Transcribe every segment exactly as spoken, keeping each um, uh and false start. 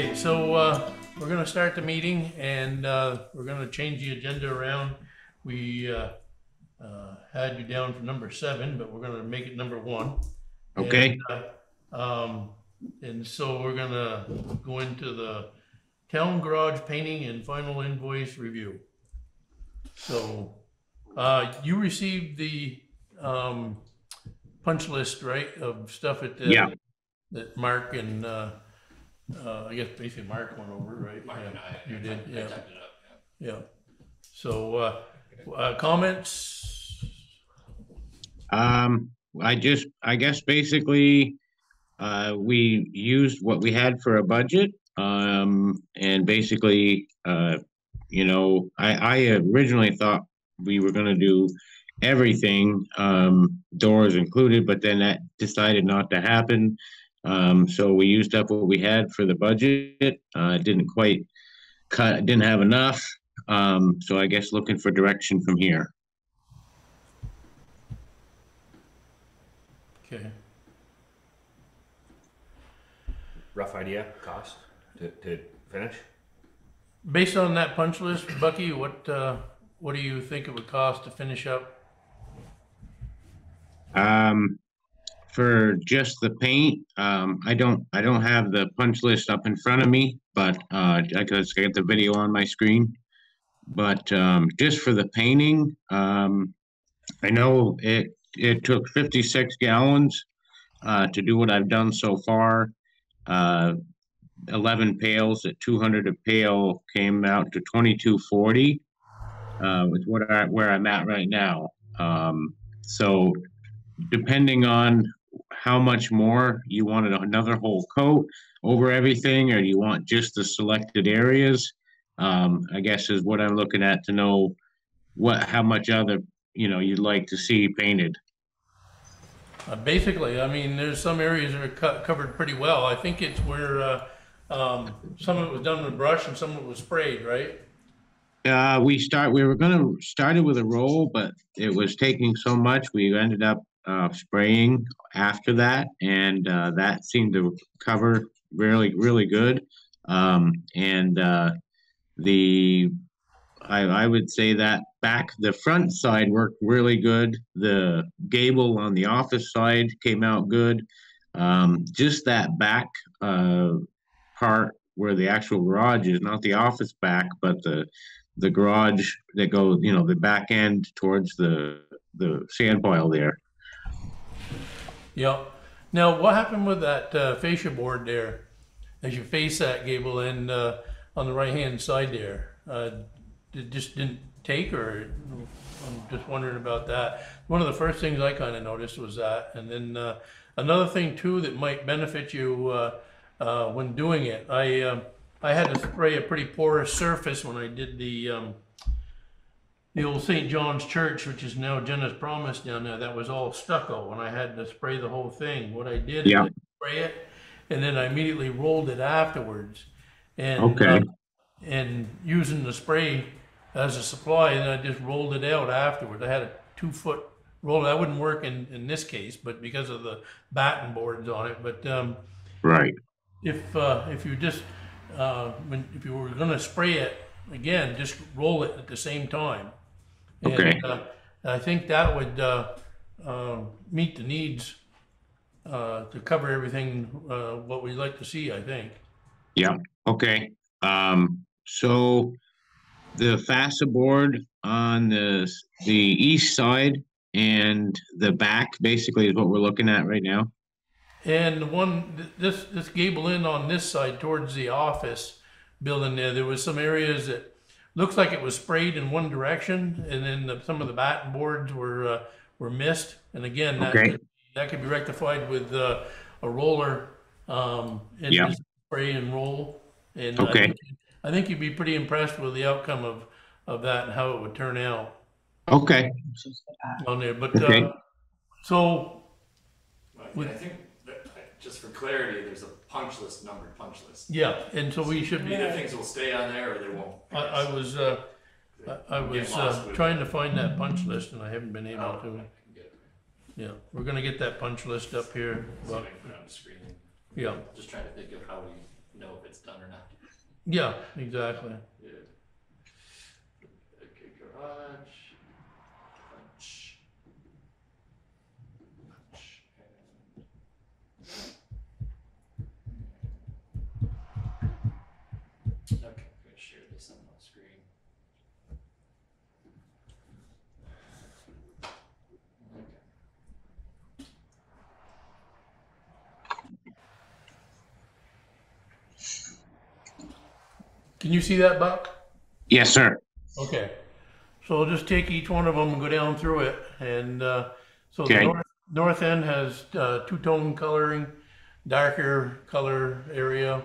Okay, so uh, we're going to start the meeting, and uh, we're going to change the agenda around. We uh, uh, had you down for number seven, but we're going to make it number one. Okay. And, uh, um, and so we're going to go into the town garage painting and final invoice review. So uh, you received the um, punch list, right, of stuff at the, yeah. that Mark and uh, Uh, I guess basically Mark went over, right? Mark yeah, and I. You I, did, I, yeah. I typed it up, yeah. Yeah. So, uh, uh, comments? Um, I just, I guess basically uh, we used what we had for a budget. Um, and basically, uh, you know, I, I originally thought we were going to do everything, um, doors included, but then that decided not to happen. Um, so we used up what we had for the budget. Uh, didn't quite cut, didn't have enough. Um, so I guess looking for direction from here. Okay. Rough idea, cost to, to finish? Based on that punch list, Bucky, what, uh, what do you think it would cost to finish up? Um, For just the paint, um, I don't, I don't have the punch list up in front of me, but uh, I could get the video on my screen. But um, just for the painting, um, I know it, it took fifty-six gallons uh, to do what I've done so far. Uh, eleven pails at two hundred a pail came out to twenty-two forty, uh, with what I, where I'm at right now. Um, so depending on how much more you wanted, another whole coat over everything, or you want just the selected areas, um, I guess is what I'm looking at to know what, how much other, you know, you'd like to see painted. Uh, basically, I mean, there's some areas that are co covered pretty well. I think it's where uh, um, some of it was done with brush and some of it was sprayed, right? Uh, we start, we were going to start it with a roll, but it was taking so much, we ended up Uh, spraying after that, and uh, that seemed to cover really, really good. Um, and uh, the I, I would say that back the front side worked really good. The gable on the office side came out good. Um, just that back uh, part where the actual garage is, not the office back, but the the garage that goes, you know, the back end towards the the sand pile there. Yep. Now, what happened with that uh, fascia board there, as you face that gable end uh, on the right-hand side there? Uh, it just didn't take, or I'm just wondering about that. One of the first things I kind of noticed was that. And then uh, another thing, too, that might benefit you uh, uh, when doing it, I um, I had to spray a pretty porous surface when I did the um, the old Saint John's Church, which is now Jenna's Promise down there. That was all stucco, and I had to spray the whole thing. What I did yeah. is I spray it, and then I immediately rolled it afterwards. And okay. uh, and using the spray as a supply, and I just rolled it out afterwards. I had a two-foot roll. That wouldn't work in, in this case, but because of the batten boards on it. But um, right. If uh, if you just uh, when if you were going to spray it again, just roll it at the same time. Okay. And, uh, I think that would uh, uh, meet the needs uh, to cover everything uh, what we'd like to see, I think. Yeah. Okay. Um, so the fascia board on the the east side and the back basically is what we're looking at right now. And the one this this gable in on this side towards the office building there, there was some areas that looks like it was sprayed in one direction, and then the, some of the batten boards were uh, were missed. And again, that okay. could, that could be rectified with uh, a roller um, and yeah. spray and roll. And okay. I think, I think you'd be pretty impressed with the outcome of of that and how it would turn out. Okay. On there, but okay. uh, so well, with, I think that, just for clarity, there's a punch list, numbered punch list. Yeah, and so we should be. Either things will stay on there or they won't. I, I was, uh, I, I was uh, trying to find that punch list, and I haven't been able oh, to. I can get it. Yeah, we're gonna get that punch list up here. But, see if I can put it on the screen. Yeah. Just trying to think of how we know if it's done or not. Yeah, exactly. Yeah. Okay, garage, lunch, lunch, and... Okay, I'm going to share this on my screen. Can you see that, Buck? Yes, sir. Okay. So we'll just take each one of them and go down through it. And uh, so okay. the north, north end has uh, two-tone coloring, darker color area.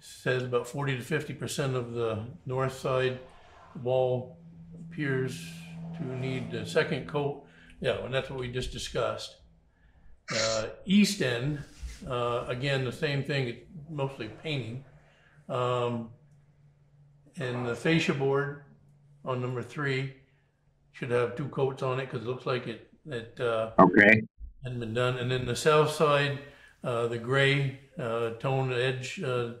Says about forty to fifty percent of the north side wall appears to need a second coat. Yeah, and that's what we just discussed. Uh, east end, uh, again, the same thing, mostly painting. Um, And the fascia board on number three should have two coats on it because it looks like it, it uh, okay. hadn't been done. And then the south side, uh, the gray uh, tone edge uh,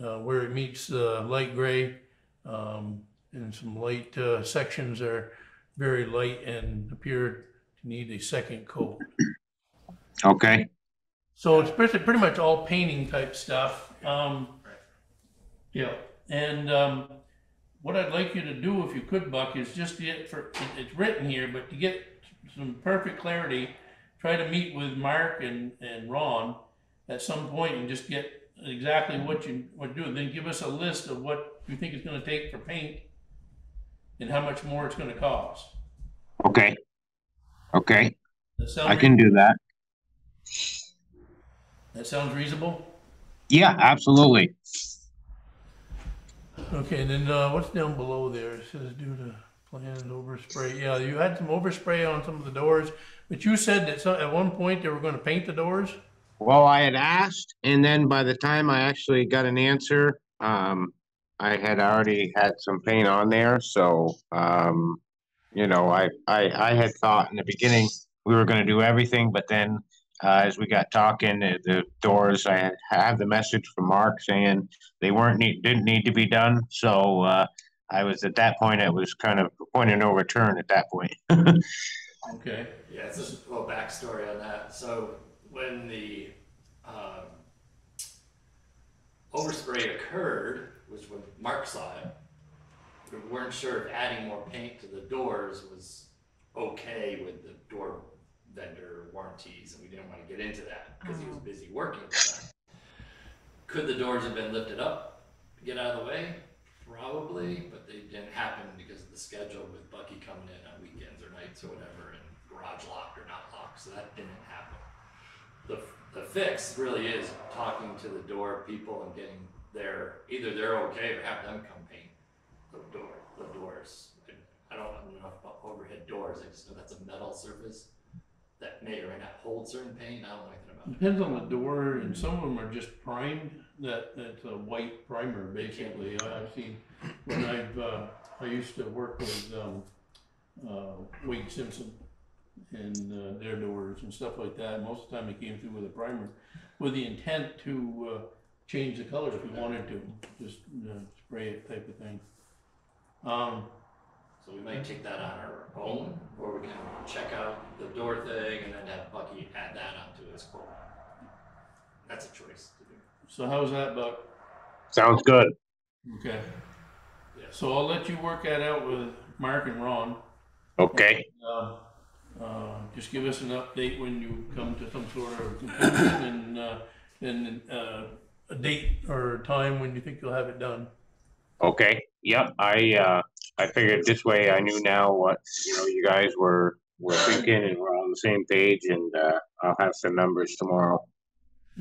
uh, where it meets the uh, light gray um, and some light uh, sections are very light and appear to need a second coat. Okay. So it's pretty, pretty much all painting type stuff. Um, yeah. And um, what I'd like you to do, if you could, Buck, is just get for it's written here, but to get some perfect clarity, try to meet with Mark and, and Ron at some point and just get exactly what you would do. Then give us a list of what you think it's going to take for paint and how much more it's going to cost. Okay. Okay. I can do that. That sounds reasonable? Yeah, absolutely. Okay, and then uh, what's down below there? It says due to planned overspray. Yeah, you had some overspray on some of the doors, but you said that some, at one point they were going to paint the doors? Well, I had asked, and then by the time I actually got an answer, um, I had already had some paint on there. So, um, you know, I, I, I had thought in the beginning we were going to do everything, but then uh, as we got talking, the, the doors, I had, have the message from Mark saying they weren't need, didn't need to be done. So uh, I was at that point, it was kind of point of no return at that point. Okay. Yeah, it's just a little backstory on that. So when the um, overspray occurred, which when Mark saw it, we weren't sure if adding more paint to the doors was okay with the door vendor warranties, and we didn't want to get into that because he was busy working with that. Could the doors have been lifted up to get out of the way? Probably, but they didn't happen because of the schedule with Bucky coming in on weekends or nights or whatever, and garage locked or not locked, so that didn't happen. The, the fix really is talking to the door people and getting their, either they're okay or have them come paint the door, the doors. I don't know enough about overhead doors, I just know that's a metal surface that may or may not hold certain paint. I don't know anything about it. Depends on the door, and some of them are just primed. That that's a white primer, basically. I've seen when I've uh, I used to work with um, uh, Wade Simpson and uh, their doors and stuff like that. Most of the time, they came through with a primer, with the intent to uh, change the color if you wanted to, just you know, spray it type of thing. Um, So we might take that on our own, or we can check out the door thing and then have Bucky add that onto his quote. That's a choice to do. So how's that, Buck? Sounds good. Okay. Yeah. So I'll let you work that out with Mark and Ron. Okay. And, uh, uh, just give us an update when you come to some sort of conclusion, and uh, and uh, a date or time when you think you'll have it done. Okay. Yep. I. Uh... I figured this way I knew now what, you know, you guys were, were thinking, and we're on the same page, and uh, I'll have some numbers tomorrow.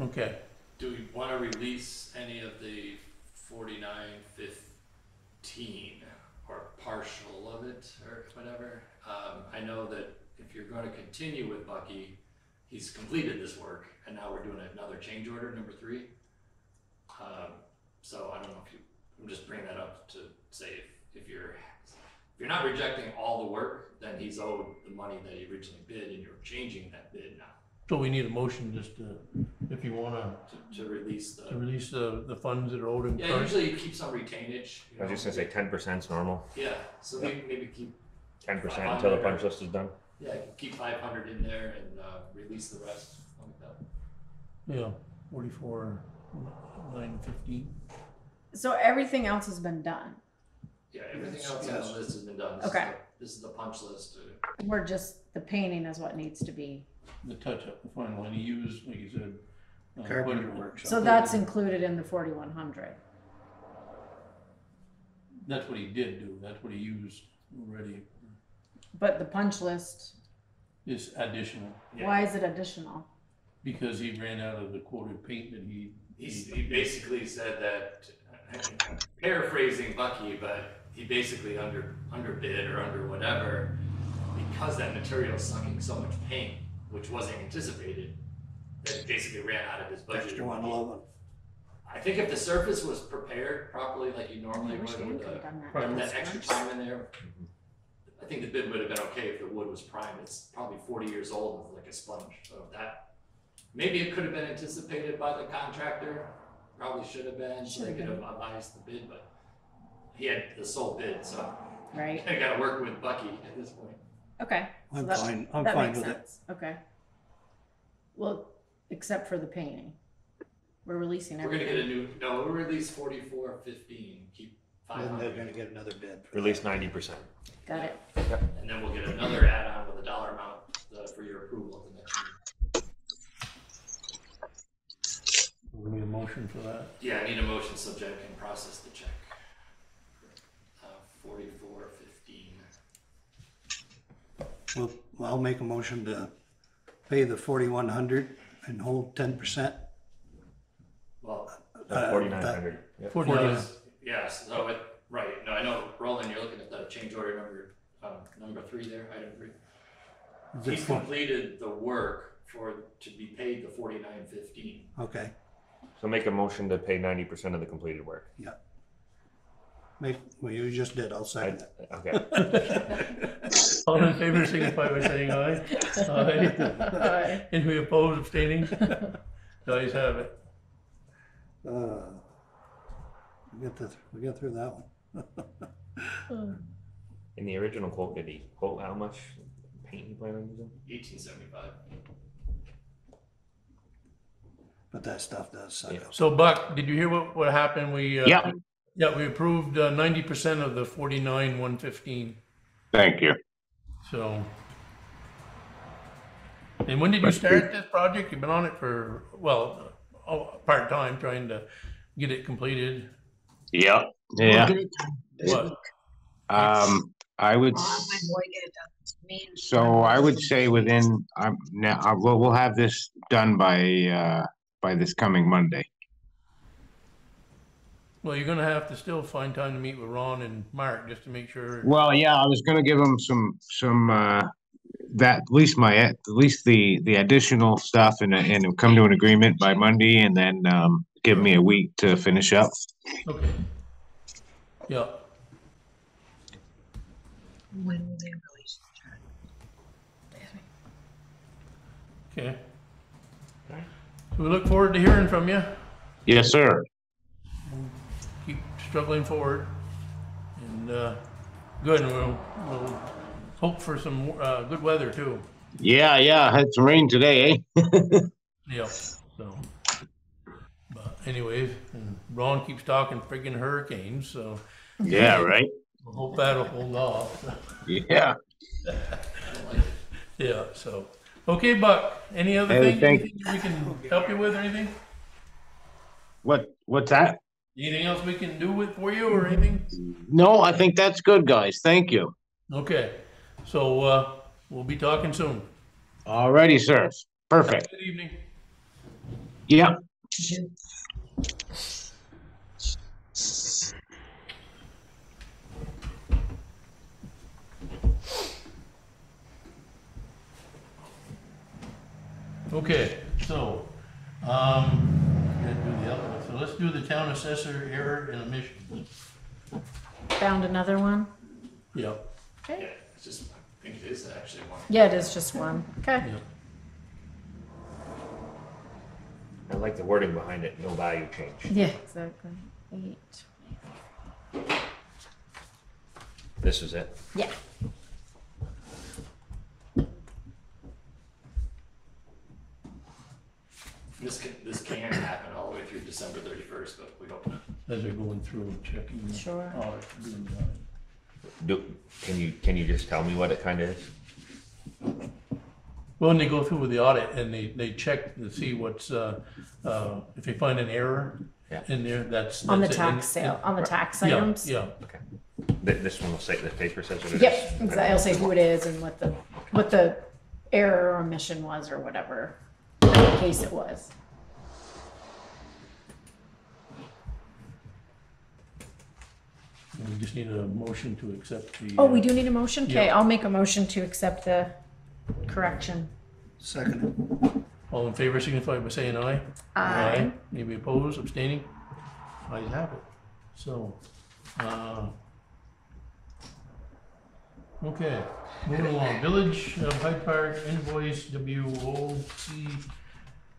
Okay. Do we want to release any of the forty-nine fifteen or partial of it or whatever? Um, I know that if you're going to continue with Bucky, he's completed this work, and now we're doing another change order, number three. Um, so I don't know if you, I'm just bringing that up to say if If you're if you're not rejecting all the work, then he's owed the money that he originally bid, and you're changing that bid now. So we need a motion just to if you wanna, to, to release the, to release the, the funds that are owed in. Yeah, current. Usually you keep some retainage. You know? I was just gonna say ten percent is normal. Yeah, so maybe, maybe keep ten percent until the punch list is done. Yeah, keep five hundred in there and uh, release the rest, something like that. Yeah, forty-four, nine fifteen. So everything else has been done. Yeah, everything else on the list has been done. This okay. Is the, this is the punch list. We're just, the painting is what needs to be. The touch-up, the final, and he used, like you said, uh, carpenter workshop. So that's included in the forty-one hundred. That's what he did do. That's what he used already. But the punch list is additional. Yeah. Why is it additional? Because he ran out of the quoted paint that he. He, he basically said that. I'm paraphrasing Bucky, but he basically under underbid or under whatever because that material's sucking so much paint, which wasn't anticipated, that it basically ran out of his budget. Extra one eleven. I think if the surface was prepared properly, like you normally would, with the, that, that extra time in there, mm-hmm. I think the bid would have been okay if the wood was prime. It's probably forty years old with like a sponge. So that maybe it could have been anticipated by the contractor. Probably should have been, so they could have biased the bid, but he had the sole bid, so right. I got to work with Bucky at this point. Okay, so I'm that, fine. I'm that fine makes with sense. It. Okay. Well, except for the painting, we're releasing. Everything. We're gonna get a new. No, we'll release forty-four fifteen. Keep five hundred. They're gonna get another bid. Release ninety percent. Got it. Yep. And then we'll get another add-on with a dollar amount uh, for your approval at the next meeting. We need a motion for that? Yeah, I need a motion so Jen can process the check. Uh, forty-four fifteen. Well, I'll make a motion to pay the forty-one hundred and hold ten percent. Well, uh, forty-nine hundred. Yep. forty-nine. Yes, so it, right. No, I know, Roland, you're looking at the change order number um, number three there, item three. He's completed the work for to be paid the forty-nine fifteen. Okay. So make a motion to pay ninety percent of the completed work. Yeah. Make well you just did, I'll second it. Okay. All in favor signify by saying aye. Aye. Aye. Anybody opposed, abstaining? The ayes have it. Uh we got this we got through that one. In the original quote, did he quote how much paint he planned on using? Eighteen seventy five. But that stuff does suck yeah. up. So Buck, did you hear what, what happened? We uh, yeah. yeah, we approved uh, ninety percent of the forty-nine one fifteen. Thank you. So, and when did you start this project? You've been on it for, well, part-time trying to get it completed. Yep. Yeah. What? Um, I would, so I would say within, um, now uh, we'll, we'll have this done by, uh, by this coming Monday. Well, you're going to have to still find time to meet with Ron and Mark just to make sure. Well, yeah, I was going to give them some some uh, that at least my at least the the additional stuff and and come to an agreement by Monday, and then um, give me a week to finish up. Okay. Yeah. When will they release the check? Okay. We look forward to hearing from you. Yes, sir. Keep struggling forward, and uh, good. And we'll, we'll hope for some uh, good weather too. Yeah, yeah. Had some rain today, eh? Yeah. So, but anyways, and Ron keeps talking friggin' hurricanes. So. Yeah. Right. We'll hope that'll hold off. Yeah. Yeah. So. Okay, Buck. Any other hey, thing we can help you with or anything? What what's that? Anything else we can do with for you or anything? No, I think that's good, guys. Thank you. Okay. So uh we'll be talking soon. All righty, sir. Perfect. Good evening. Yeah. Okay, so um, do the other one. So let's do the town assessor error and omission. Found another one. Yeah. Okay. Yeah, it's just I think it is actually one. Yeah, it is just one. Okay. Yeah. I like the wording behind it, no value change. Yeah, exactly. Eight. This is it? Yeah. This can, this can happen all the way through December thirty-first, but we don't know. As they're going through and checking. Sure. All right. Do, can you can you just tell me what it kind of is? Well, when they go through with the audit and they, they check to see what's uh, uh, if they find an error yeah. in there, that's, that's on the tax it. sale, on the tax right. items. Yeah. yeah. Okay. This one will say the paper says what it yep. is. Yep. Exactly. It'll say who it is and what the what the error or omission was or whatever case it was. We just need a motion to accept the... Oh, we do need a motion? Okay, yeah. I'll make a motion to accept the correction. Second. All in favor signify by saying aye. Aye. Aye. Maybe opposed, abstaining? Ayes have it. So, uh, okay. Moving along. Village of Hyde Park, invoice W O C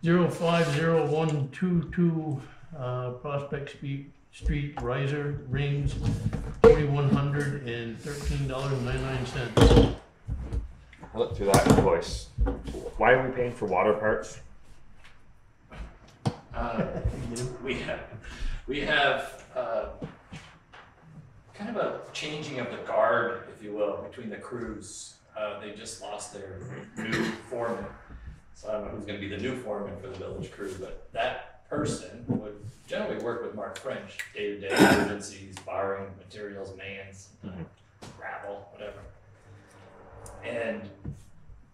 zero five zero one two two, uh, Prospect Street. Street riser rings, forty-one hundred and thirteen dollars and ninety-nine cents. I looked through that invoice. Why are we paying for water parts? Uh, we have, we have uh, kind of a changing of the guard, if you will, between the crews. Uh, they just lost their new foreman, so I don't know who's going to be the new foreman for the village crew, but that person would generally work with Mark French, day-to-day emergencies, borrowing materials, mans, mm-hmm. gravel, whatever. And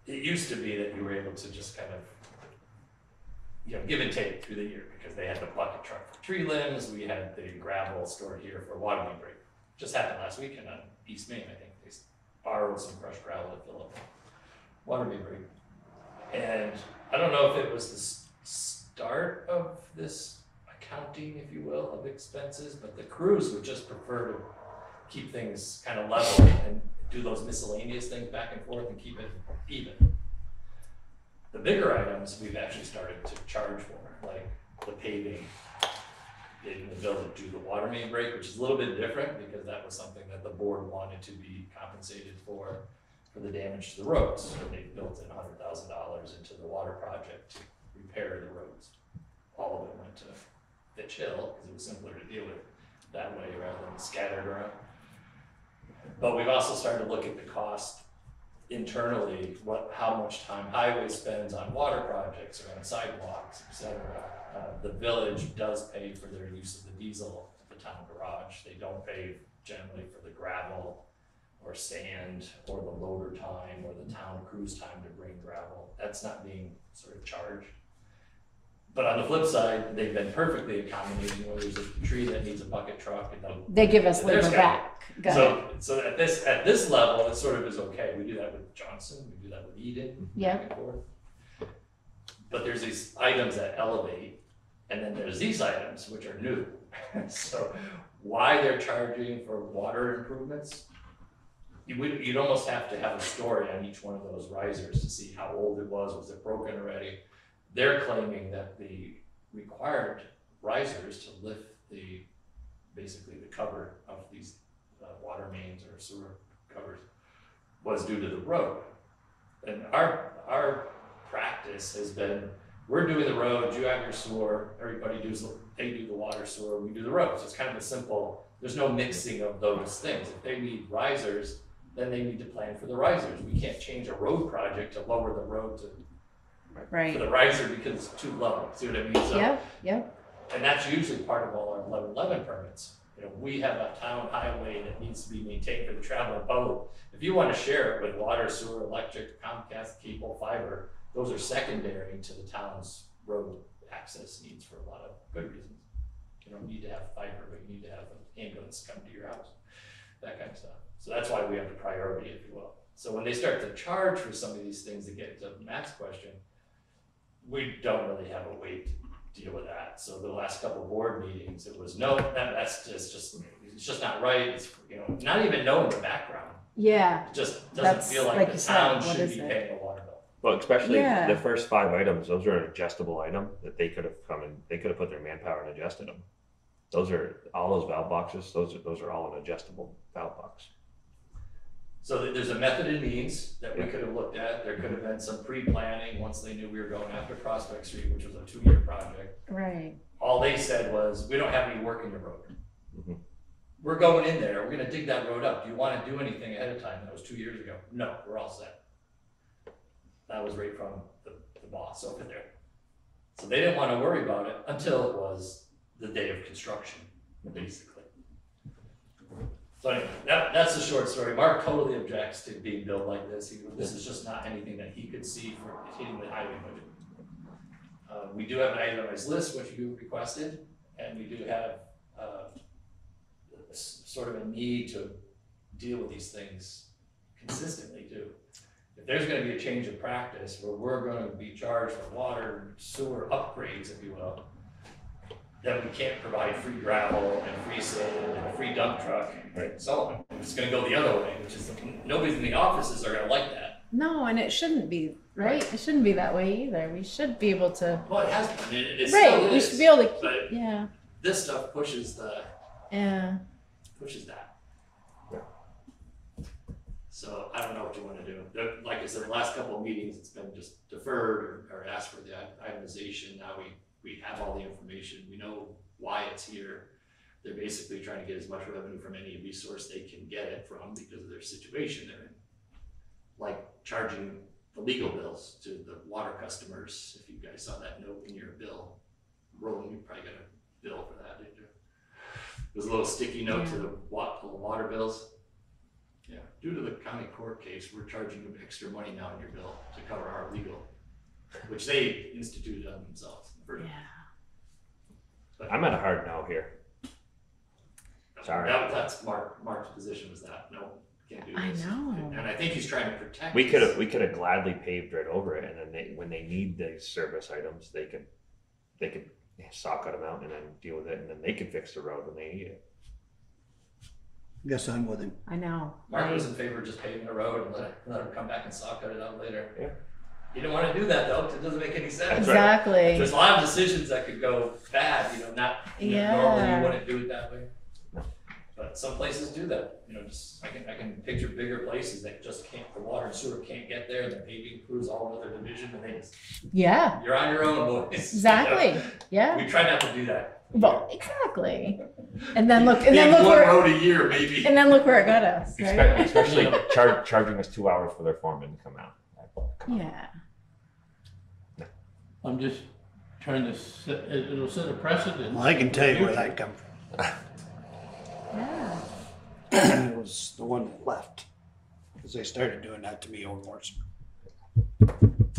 it used to be that you were able to just kind of, you know, give and take through the year because they had the bucket truck for tree limbs, we had the gravel stored here for water main break. Just happened last weekend on East Main, I think. They borrowed some crushed gravel to fill up water main break. And I don't know if it was this start of this accounting, if you will, of expenses, but the crews would just prefer to keep things kind of level and do those miscellaneous things back and forth and keep it even. The bigger items we've actually started to charge for, like the paving in the village, do the water main break, which is a little bit different because that was something that the board wanted to be compensated for, for the damage to the roads. So they built in one hundred thousand dollars into the water project to repair the roads. All of it went to Fitch Hill because it was simpler to deal with that way rather than scattered around. But we've also started to look at the cost internally, what, how much time highway spends on water projects or on sidewalks, et cetera. Uh, the village does pay for their use of the diesel at the town garage. They don't pay generally for the gravel or sand or the loader time or the town crew's time to bring gravel. That's not being sort of charged. But on the flip side, they've been perfectly accommodating where there's a tree that needs a bucket truck. And they'll, they give us labor back. So, so at this at this level, it sort of is okay. We do that with Johnson. We do that with Eden. Yeah. But there's these items that elevate, and then there's these items which are new. So why they're charging for water improvements? You would, you'd almost have to have a story on each one of those risers to see how old it was. Was it broken already? They're claiming that the required risers to lift the, basically the cover of these uh, water mains or sewer covers was due to the road. And our, our practice has been, we're doing the road, you have your sewer, everybody does, they do the water sewer, we do the road. So it's kind of a simple, there's no mixing of those things. If they need risers, then they need to plan for the risers. We can't change a road project to lower the road to Right. for the riser because it's too low. See what I mean? So, yeah, yeah. And that's usually part of all our eleven eleven permits. You know, we have a town highway that needs to be maintained for the travel boat. If you want to share it with water, sewer, electric, Comcast, cable, fiber, those are secondary to the town's road access needs for a lot of good reasons. You don't need to have fiber, but you need to have an ambulance come to your house, that kind of stuff. So that's why we have the priority, if you will. So when they start to charge for some of these things, to get to Matt's question, we don't really have a way to deal with that. So the last couple of board meetings, it was no, that, that's just, just, it's just not right. It's, you know, not even knowing the background. Yeah. It just doesn't feel like, like the town should be paying a water bill. Well, especially yeah. the first five items, those are an adjustable item that they could have come and they could have put their manpower and adjusted them. Those are all those valve boxes. Those are, those are all an adjustable valve box. So there's a method in means that we could have looked at. There could have been some pre-planning once they knew we were going after Prospect Street, which was a two-year project. Right. All they said was, we don't have any work in the road. Mm-hmm. We're going in there. We're going to dig that road up. Do you want to do anything ahead of time? That was two years ago. No, we're all set. That was right from the, the boss over there. So they didn't want to worry about it until it was the day of construction, basically. So anyway, that, that's the short story. Mark totally objects to being billed like this. He, this is just not anything that he could see for hitting the highway budget. Uh, we do have an itemized list, which you requested, and we do have uh, sort of a need to deal with these things consistently too. If there's going to be a change of practice where we're going to be charged for water, sewer upgrades, if you will, then we can't provide free gravel and free sand and a free dump truck, right? And so on. It's going to go the other way, which is nobody's in the offices are going to like that. No, and it shouldn't be, right? It shouldn't be that way either. We should be able to. Well, it has been. It, it right, still we is, should be able to. But yeah. This stuff pushes the. Yeah. Pushes that. Yeah. So I don't know what you want to do. Like I said, the last couple of meetings, it's been just deferred or, or asked for the itemization. Now we. We have all the information. We know why it's here. They're basically trying to get as much revenue from any resource they can get it from because of their situation they're in. Like charging the legal bills to the water customers. If you guys saw that note in your bill, Roland, you probably got a bill for that, didn't you? There's a little sticky note yeah. to, the, to the water bills. Yeah. Due to the county court case, we're charging you extra money now in your bill to cover our legal, which they instituted on themselves. Yeah. But I'm at a hard no here. Sorry. That, that's Mark. Mark's position was that no, can't do this. I know. And I think he's trying to protect. We could have we could have gladly paved right over it, and then they, when they need these service items, they could they could saw cut them out and then deal with it, and then they can fix the road when they need it. I guess I'm with him. I know. Mark was in favor of just paving the road and let let him come back and saw cut it out later. Yeah. You don't want to do that though, because it doesn't make any sense. Exactly. Right? There's a lot of decisions that could go bad, you know, not you know, yeah. normally you wouldn't do it that way. But some places do that. You know, just I can I can picture bigger places that just can't the water and sewer can't get there, and the paving crews all another division and they just yeah. You're on your own, boys. Exactly. You know? Yeah. We try not to do that. Well, exactly. And then look, and then look where one road a year, maybe. And then look where it got us. Right? Especially char charging us two hours for their foreman to come out. Come yeah. On. I'm just trying to set, it'll set a precedent. Well, I can tell you where that come from. Yeah. It was the one that left because they started doing that to me over Warsman. Anyway,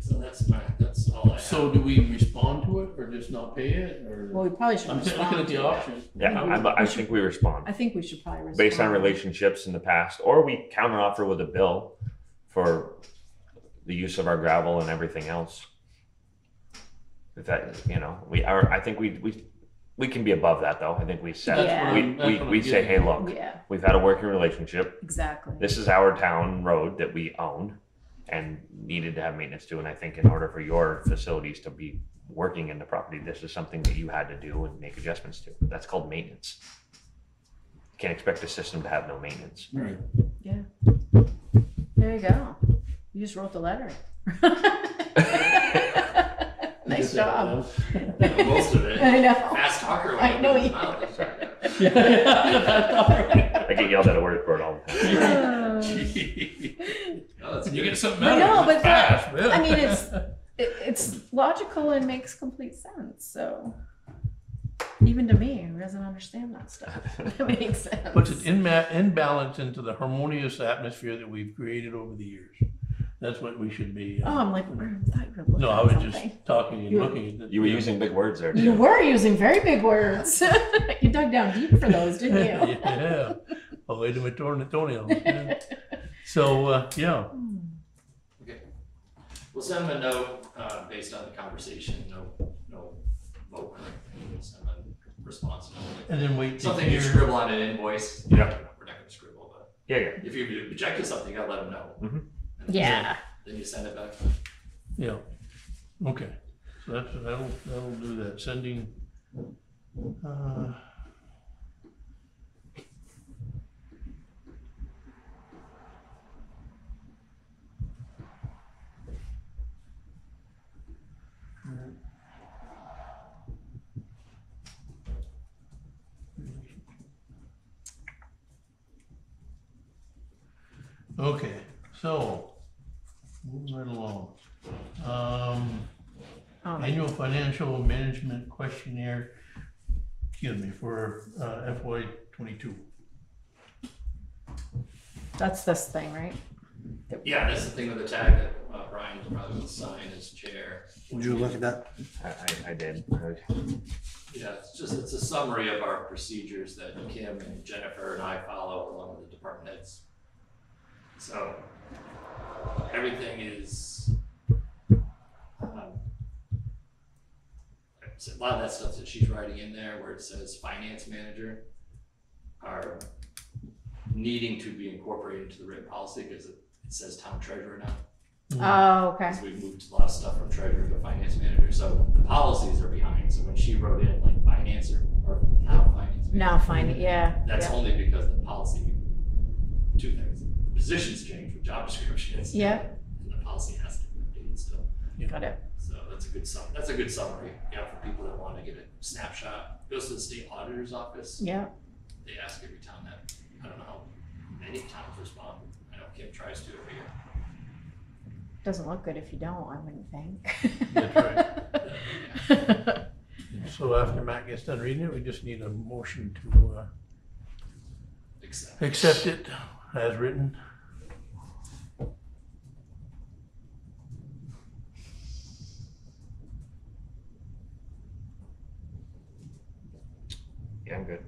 so that's my, that's all I. So have. Do we respond to it or just not pay it? Or well, we probably should. I'm just looking at the options. Yeah, yeah I'm, I think should, we respond. I think we should probably respond based on relationships in the past, or we counter offer with a bill for the use of our gravel and everything else. If that, you know, we are, I think we, we, we can be above that though. I think we set, yeah. we, we, we say, hey, look, yeah. we've had a working relationship. Exactly. This is our town road that we own and needed to have maintenance to. And I think in order for your facilities to be working in the property, this is something that you had to do and make adjustments to. That's called maintenance. You can't expect the system to have no maintenance. Right. Yeah. There you go. You just wrote the letter. Nice job. Most of it. I know. Fast talker. I know you. I get yelled at a word for it all the time. Uh, no, that's you get something out of it. No, but fast, that, I mean, it's it, it's logical and makes complete sense. So even to me, who doesn't understand that stuff, that makes sense. Puts an imbalance into the harmonious atmosphere that we've created over the years. That's what we should be. Uh, oh, I'm like, I thought you were looking. No, I was something. Just talking and you, looking. At the, you were yeah. using big words there. Too. You were using very big words. You dug down deep for those, didn't you? Yeah. Oh, wait a minute, Antonio. Yeah. So, uh, yeah. Okay. We'll send them a note uh, based on the conversation. No, no vote. We'll send them a response. And then wait. Something you scribble on an invoice. Yeah. We're not going to scribble, but yeah, yeah. If you object to something, you got to let them know. Mm-hmm. Yeah. then you send it back. Yeah, okay, so that's, that'll, that'll do that, sending, uh, okay, so moving right along. Um, oh. Annual financial management questionnaire, excuse me, for uh, F Y twenty-two. That's this thing, right? Yeah, that's the thing with the tag that uh, Ryan's probably going to sign as chair. Would you look at that? I, I did. Okay. Yeah, it's just it's a summary of our procedures that Kim and Jennifer and I follow along with the department heads. So everything is, um, a lot of that stuff that she's writing in there where it says finance manager are needing to be incorporated into the written policy because it, it says town treasurer now. Oh, okay. Because we've moved a lot of stuff from treasurer to finance manager. So the policies are behind. So when she wrote in like financer or now finance manager. Now finance, yeah. That's yeah. only because the policy, two things. Positions change with job descriptions. Yeah. And the policy has to be updated still. Yeah. Got it. So that's a good sum. That's a good summary. Yeah, for people that want to get a snapshot. It goes to the state auditor's office. Yeah. They ask every town that. I don't know how many towns respond. I know Kim tries to every year. Doesn't look good if you don't. I wouldn't think. That's right. Yeah. So after Matt gets done reading it, we just need a motion to uh, accept. accept it as written. Yeah, I'm good.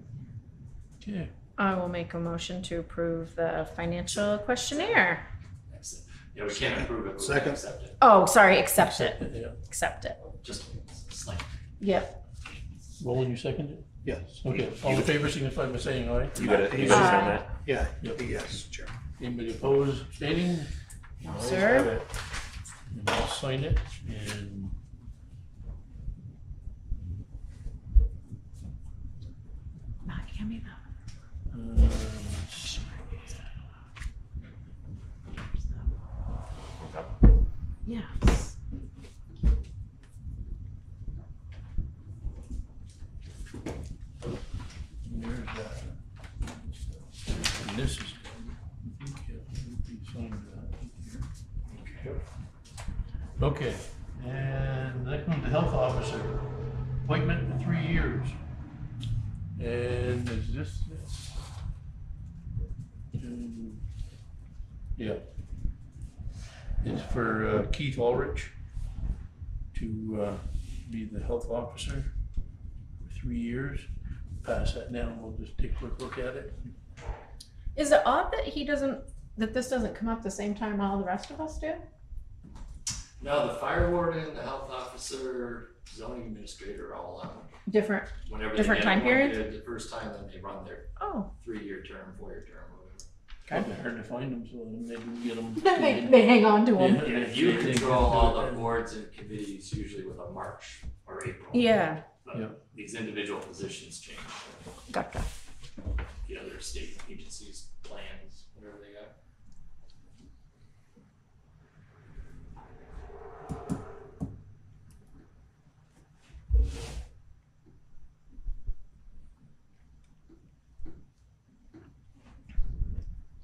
Yeah. I will make a motion to approve the financial questionnaire. Excellent. Yeah, we can't approve it. Second. Accept it. Oh, sorry, accept, accept it. it. Yeah. Accept it. Just slightly. Yep. Well, when you second it? Yes. Okay. All in favor, signify by saying aye. You got it. You got it on that. Yeah. Yep. Yes, Chair. Anybody opposed? Abstaining? No, sir. I'll sign it and. Not yummy though. Um, yeah. This is good. Okay, and that comes to health officer appointment for three years. And is this this? Um, yeah, it's for uh, Keith Ulrich to uh, be the health officer for three years. Pass that now. We'll just take a quick look at it. Is it odd that he doesn't, that this doesn't come up the same time all the rest of us do? No, the fire warden, the health officer, zoning administrator are all on. Different, Whenever different time periods? The first time then they run their oh. three-year term, four-year term, whatever. It's hard to find them, so then they can get them. they, they hang on to them. Yeah, yeah, you control all the boards and committees usually with a March or April. Yeah. But yeah. These individual positions change. Gotcha. The other state agencies, plans, whatever they got.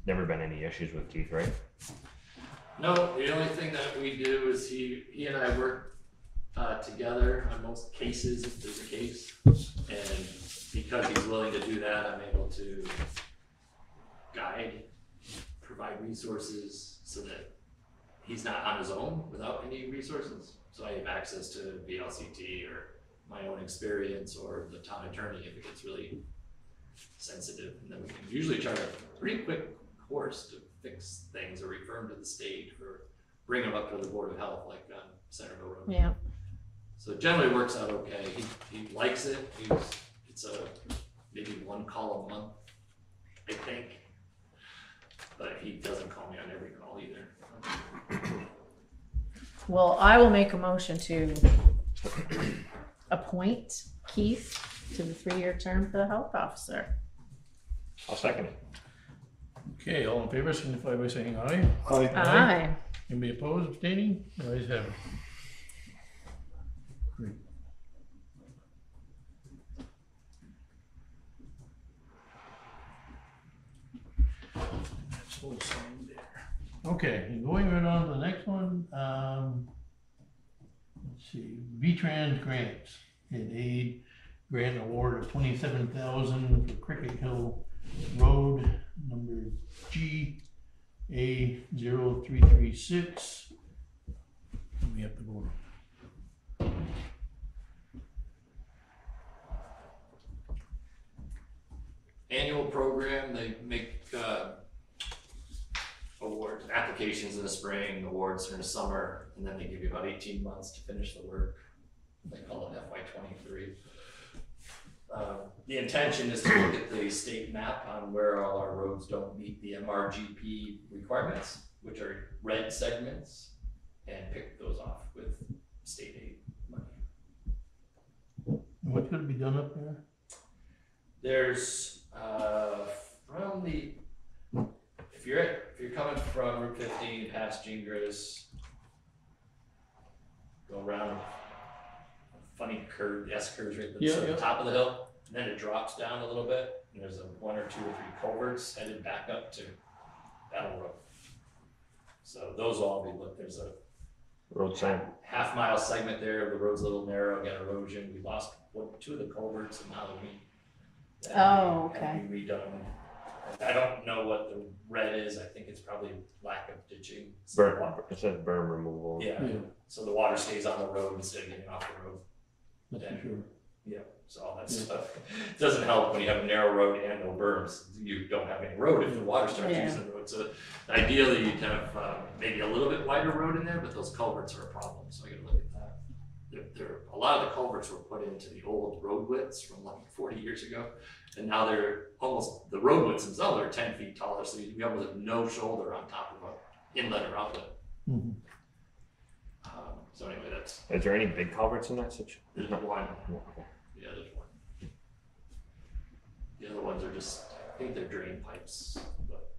Never been any issues with Keith, right? No, the only thing that we do is he, he and I work uh, together on most cases, if there's a case, and because he's willing to do that, I'm able to guide, provide resources so that he's not on his own without any resources. So I have access to V L C T or my own experience or the town attorney if it gets really sensitive. And then we can usually chart a pretty quick course to fix things or refer them to the state or bring them up to the Board of Health, like on Center Road. Yeah. So it generally works out okay. He, he likes it. He's, It's a, maybe one call a month, I think, but he doesn't call me on every call either. Well, I will make a motion to appoint Keith to the three-year term for the health officer. I'll second it. Okay, all in favor, signify by saying aye. Aye. Aye. Anybody opposed, abstaining? The ayes have it. Great. That's a little sign there. Okay, and going right on to the next one. Um, let's see, V-Trans grants and aid grant award of twenty-seven thousand for Cricket Hill Road, number G A zero three three six. We have to vote. Annual program. They make uh, awards, applications in the spring, awards in the summer, and then they give you about eighteen months to finish the work. They call it F Y twenty-three. Uh, the intention is to look at the state map on where all our roads don't meet the M R G P requirements, which are red segments, and pick those off with state aid money. What's going to be done up there? There's uh, from the if you're at, if you're coming from Route fifteen past Gingras, go around. Funny curve, S curves right at the yeah, yeah. top of the hill, and then it drops down a little bit. And there's a one or two or three culverts headed back up to Battle Road. So those will all be looked. There's a road sign, half, half mile segment there. The road's a little narrow, got erosion. We lost one, two of the culverts in Halloween. That oh, had okay. To be redone. I don't know what the red is. I think it's probably lack of ditching. So berm, it says berm removal. Yeah. yeah. So the water stays on the road instead of getting off the road. Then, sure. Yeah, so all that yeah. stuff it doesn't help when you have a narrow road and no berms. You don't have any road if the water starts yeah. using the road. So ideally, you'd have uh, maybe a little bit wider road in there, but those culverts are a problem. So I got to look at that. There, there, a lot of the culverts were put into the old road widths from like forty years ago, and now they're almost the road widths themselves are ten feet taller. So you almost have no shoulder on top of an inlet or outlet. Mm-hmm. Um, so anyway, that's. Is there any big culverts in that situation? There's not one. Yeah, there's one. The other ones are just, I think they're drain pipes, but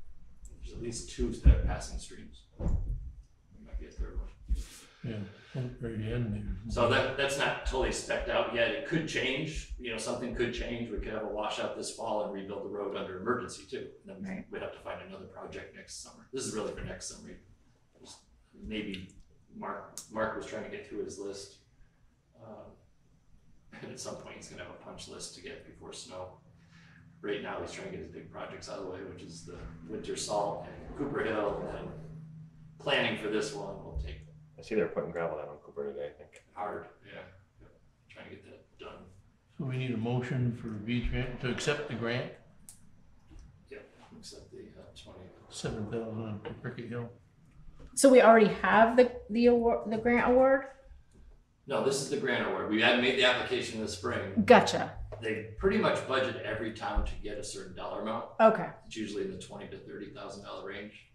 there's at least two that are passing streams. We might get a third one. Yeah, right in there. So that that's not totally specced out yet. It could change. You know, something could change. We could have a washout this fall and rebuild the road under emergency too. And then we'd have to find another project next summer. This is really for next summer. Just maybe. Mark Mark was trying to get through his list, um, and at some point he's going to have a punch list to get before snow. Right now he's trying to get his big projects out of the way, which is the Winter Salt and Cooper Hill, and then planning for this one will take. I see they're putting gravel out on Cooper today, I think. Hard, yeah. yeah. Trying to get that done. So we need a motion for V-Trans to accept the grant? Yep, accept the uh, twenty-seven thousand for Cricket Hill. So we already have the the award, the grant award? No, this is the grant award. We had made the application in the spring. Gotcha. They pretty much budget every town to get a certain dollar amount. Okay. It's usually in the twenty to thirty thousand dollar range,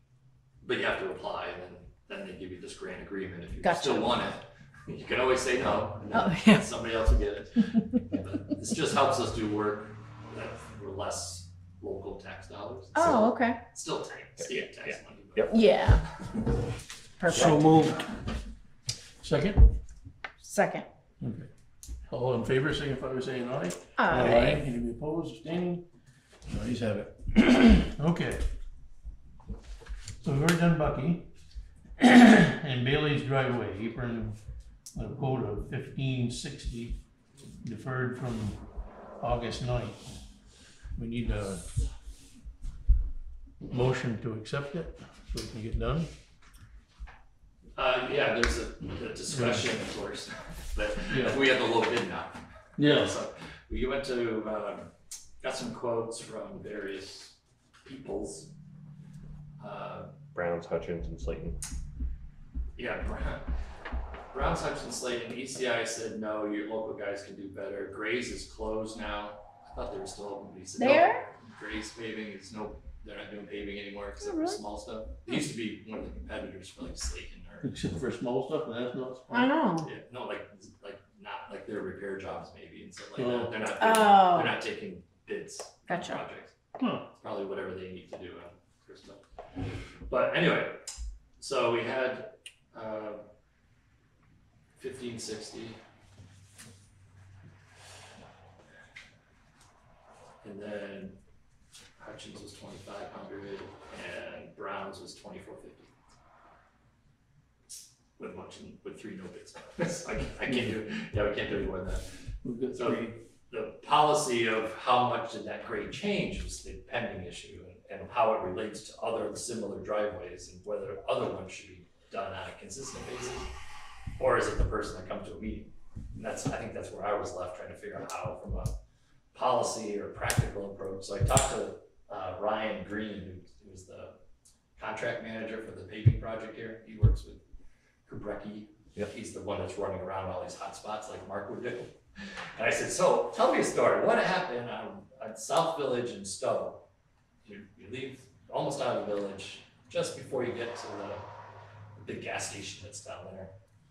but you have to apply, and then, then they give you this grant agreement. If you gotcha. still want it, you can always say no. And oh, yeah. Somebody else will get it. But this just helps us do work for less local tax dollars. It's oh, still, okay. Still tax, state tax yeah. money. Yep. Yeah. Perfect. So moved. Second? Second. Okay. All in favor, signify by saying aye. Aye. Aye. Aye. Any opposed, abstaining? The ayes have it. Okay. So we've already done Bucky and Bailey's driveway, apron on a quote of fifteen sixty, deferred from August ninth. We need a motion to accept it. So we can get done? Uh, yeah, there's a, a discussion, yeah. of course, but yeah. we have the low bid now. Yeah. So we went to, uh, got some quotes from various peoples. Uh, Browns, Hutchins, and Slayton. Yeah, Brown, Browns, Hutchins, Slayton. E C I said, no, your local guys can do better. Gray's is closed now. I thought they were still open, but he said, there? No, Gray's paving is no. they're not doing paving anymore except oh, really? for small stuff. It used to be one of the competitors for like Slate and Earth. Except for small stuff, and that's not small. I know. Yeah, no, like like not like their repair jobs maybe and stuff like oh. that. They're not taking, oh. they're not taking bids. Gotcha. Projects. Huh. It's probably whatever they need to do on their stuff. But anyway, so we had uh, fifteen sixty. And then Hutchins was twenty-five hundred and Browns was twenty-four fifty. With much, with three no bids. I, I can't do it. Yeah, we can't do any more than that. So the policy of how much did that grade change was the pending issue, and, and how it relates to other similar driveways and whether other ones should be done on a consistent basis. Or is it the person that comes to a meeting? And that's, I think that's where I was left trying to figure out how from a policy or practical approach. So I talked to uh, Ryan Green, who was the contract manager for the paving project here. He works with Kubrecki. Yep. He's the one that's running around all these hot spots like Mark would do. And I said, so tell me a story. What happened on, on South Village and Stowe? You, you leave almost out of the village just before you get to the big gas station that's down there.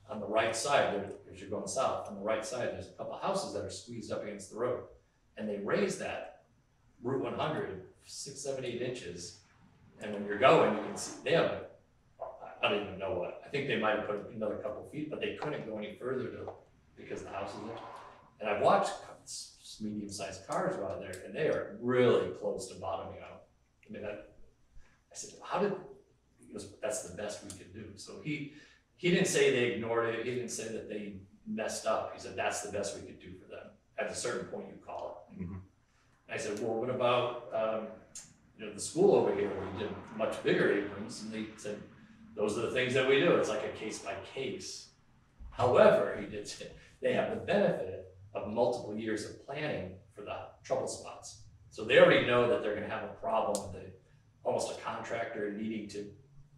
On the right side, there, as you're going south, on the right side, there's a couple of houses that are squeezed up against the road. And they raise that Route one hundred six, seven, eight inches. And when you're going, you can see they have, I don't even know what. I think they might have put another couple feet, but they couldn't go any further to because the house is there. And I've watched medium-sized cars go out there, and they are really close to bottoming out. I mean, I, I said, how did? He goes, that's the best we could do. So he he didn't say they ignored it. He didn't say that they messed up. He said that's the best we could do for them. At a certain point, you call it. Mm-hmm. I said, well, what about um, you know the school over here where we did much bigger aprons? And they said, those are the things that we do. It's like a case by case. However, he did say they have the benefit of multiple years of planning for the trouble spots. So they already know that they're going to have a problem with a, almost a contractor needing to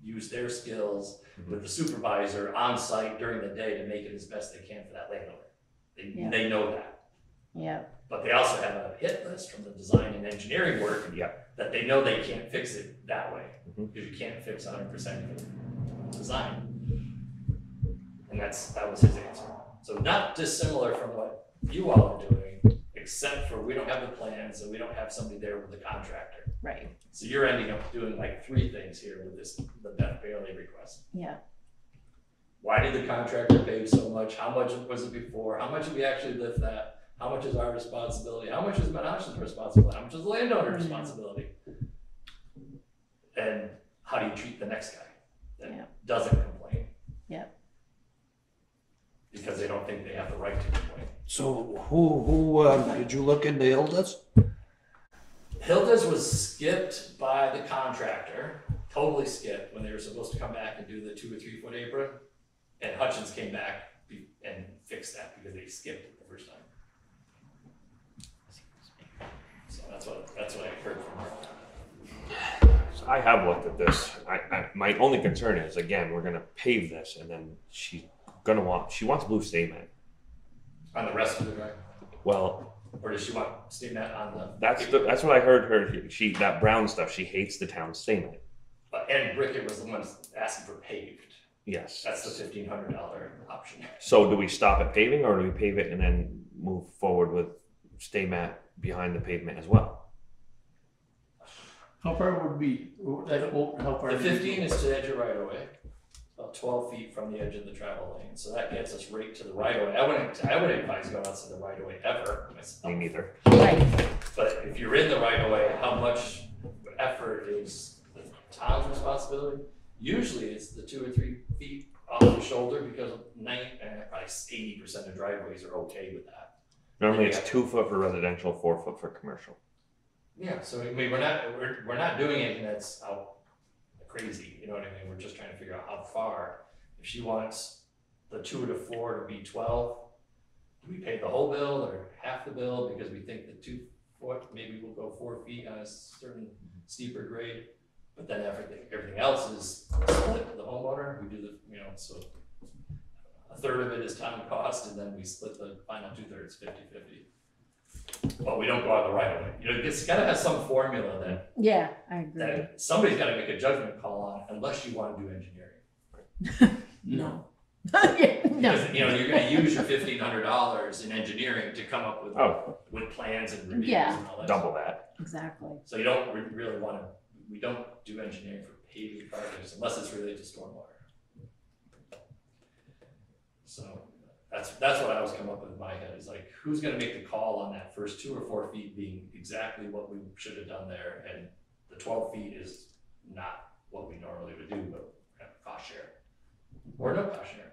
use their skills mm-hmm. with the supervisor on site during the day to make it as best they can for that landowner. They, yeah. they know that. Yeah. But they also have a hit list from the design and engineering work yep. that they know they can't fix it that way because mm-hmm. you can't fix one hundred percent of the design. And that's that was his answer. So not dissimilar from what you all are doing, except for we don't have the plans and we don't have somebody there with the contractor. Right. So you're ending up doing like three things here with this the barely request. Yeah. Why did the contractor pay so much? How much was it before? How much did we actually lift that? How much is our responsibility? How much is Minash's responsibility? How much is the landowner's responsibility? And how do you treat the next guy that yeah. doesn't complain? Yeah. Because they don't think they have the right to complain. So who who um, did you look into Hilda's? Hilda's was skipped by the contractor, totally skipped when they were supposed to come back and do the two or three foot apron. And Hutchins came back and fixed that because they skipped it the first time. That's what that's what I heard from her. So I have looked at this. I, I, my only concern is again we're gonna pave this, and then she's gonna want she wants blue cement on the rest of the driveway. Well, or does she want cement on the? That's the, that's what I heard her. She that brown stuff. She hates the town cement. But Ed Brickett was the one asking for paved. Yes, that's the fifteen hundred dollar option. So do we stop at paving, or do we pave it and then move forward with stay mat behind the pavement as well? How far would be that open, how far? The fifteen is to the edge of right of way, about twelve feet from the edge of the travel lane. So that gets us right to the right of way. I wouldn't I wouldn't advise going outside the right of way ever. Myself. Me neither. But if you're in the right of way, how much effort is the town's responsibility? Usually it's the two or three feet off the shoulder because nine eh, probably eighty percent of driveways are okay with that. Normally it's two foot for residential, four foot for commercial. Yeah, so I mean, we're not we're, we're not doing anything that's out crazy. You know what I mean? We're just trying to figure out how far. If she wants the two to four to be twelve, do we pay the whole bill or half the bill because we think the two foot maybe we'll go four feet on a certain steeper grade, but then everything everything else is split to the homeowner. We do the you know so. A third of it is time and cost, and then we split the final two thirds fifty fifty. well, we don't go out of the right of way. You know, it's got to have some formula that. Yeah, I agree. That somebody's got to make a judgment call on, unless you want to do engineering. No. Yeah, no. Because, you know, you're going to use your fifteen hundred dollars in engineering to come up with oh. with plans and reviews yeah. and all that. Double that. Exactly. So you don't re really want to. We don't do engineering for paving projects unless it's related to stormwater. So that's that's what I was coming up with in my head, is like, who's going to make the call on that first two or four feet being exactly what we should have done there, and the twelve feet is not what we normally would do, but we're going to cost share or no cost share.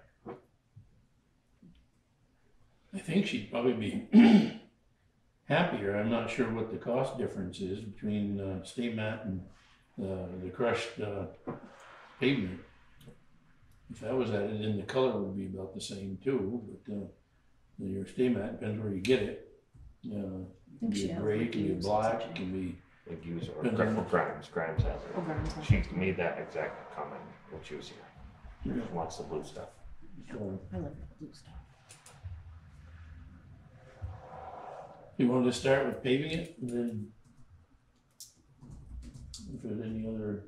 I think she'd probably be happier. I'm not sure what the cost difference is between uh, stay mat and uh, the crushed uh, pavement. If that was at it, then the color would be about the same too, but uh, your stay mat depends where you get it. Uh, it can be gray, it can be black, it can be... Like use or Grimes, Grimes has it. Oh, she made that exact comment when she was here. She yeah. wants the blue stuff. So, I love the blue stuff. You wanted to start with paving it, and then if there's any other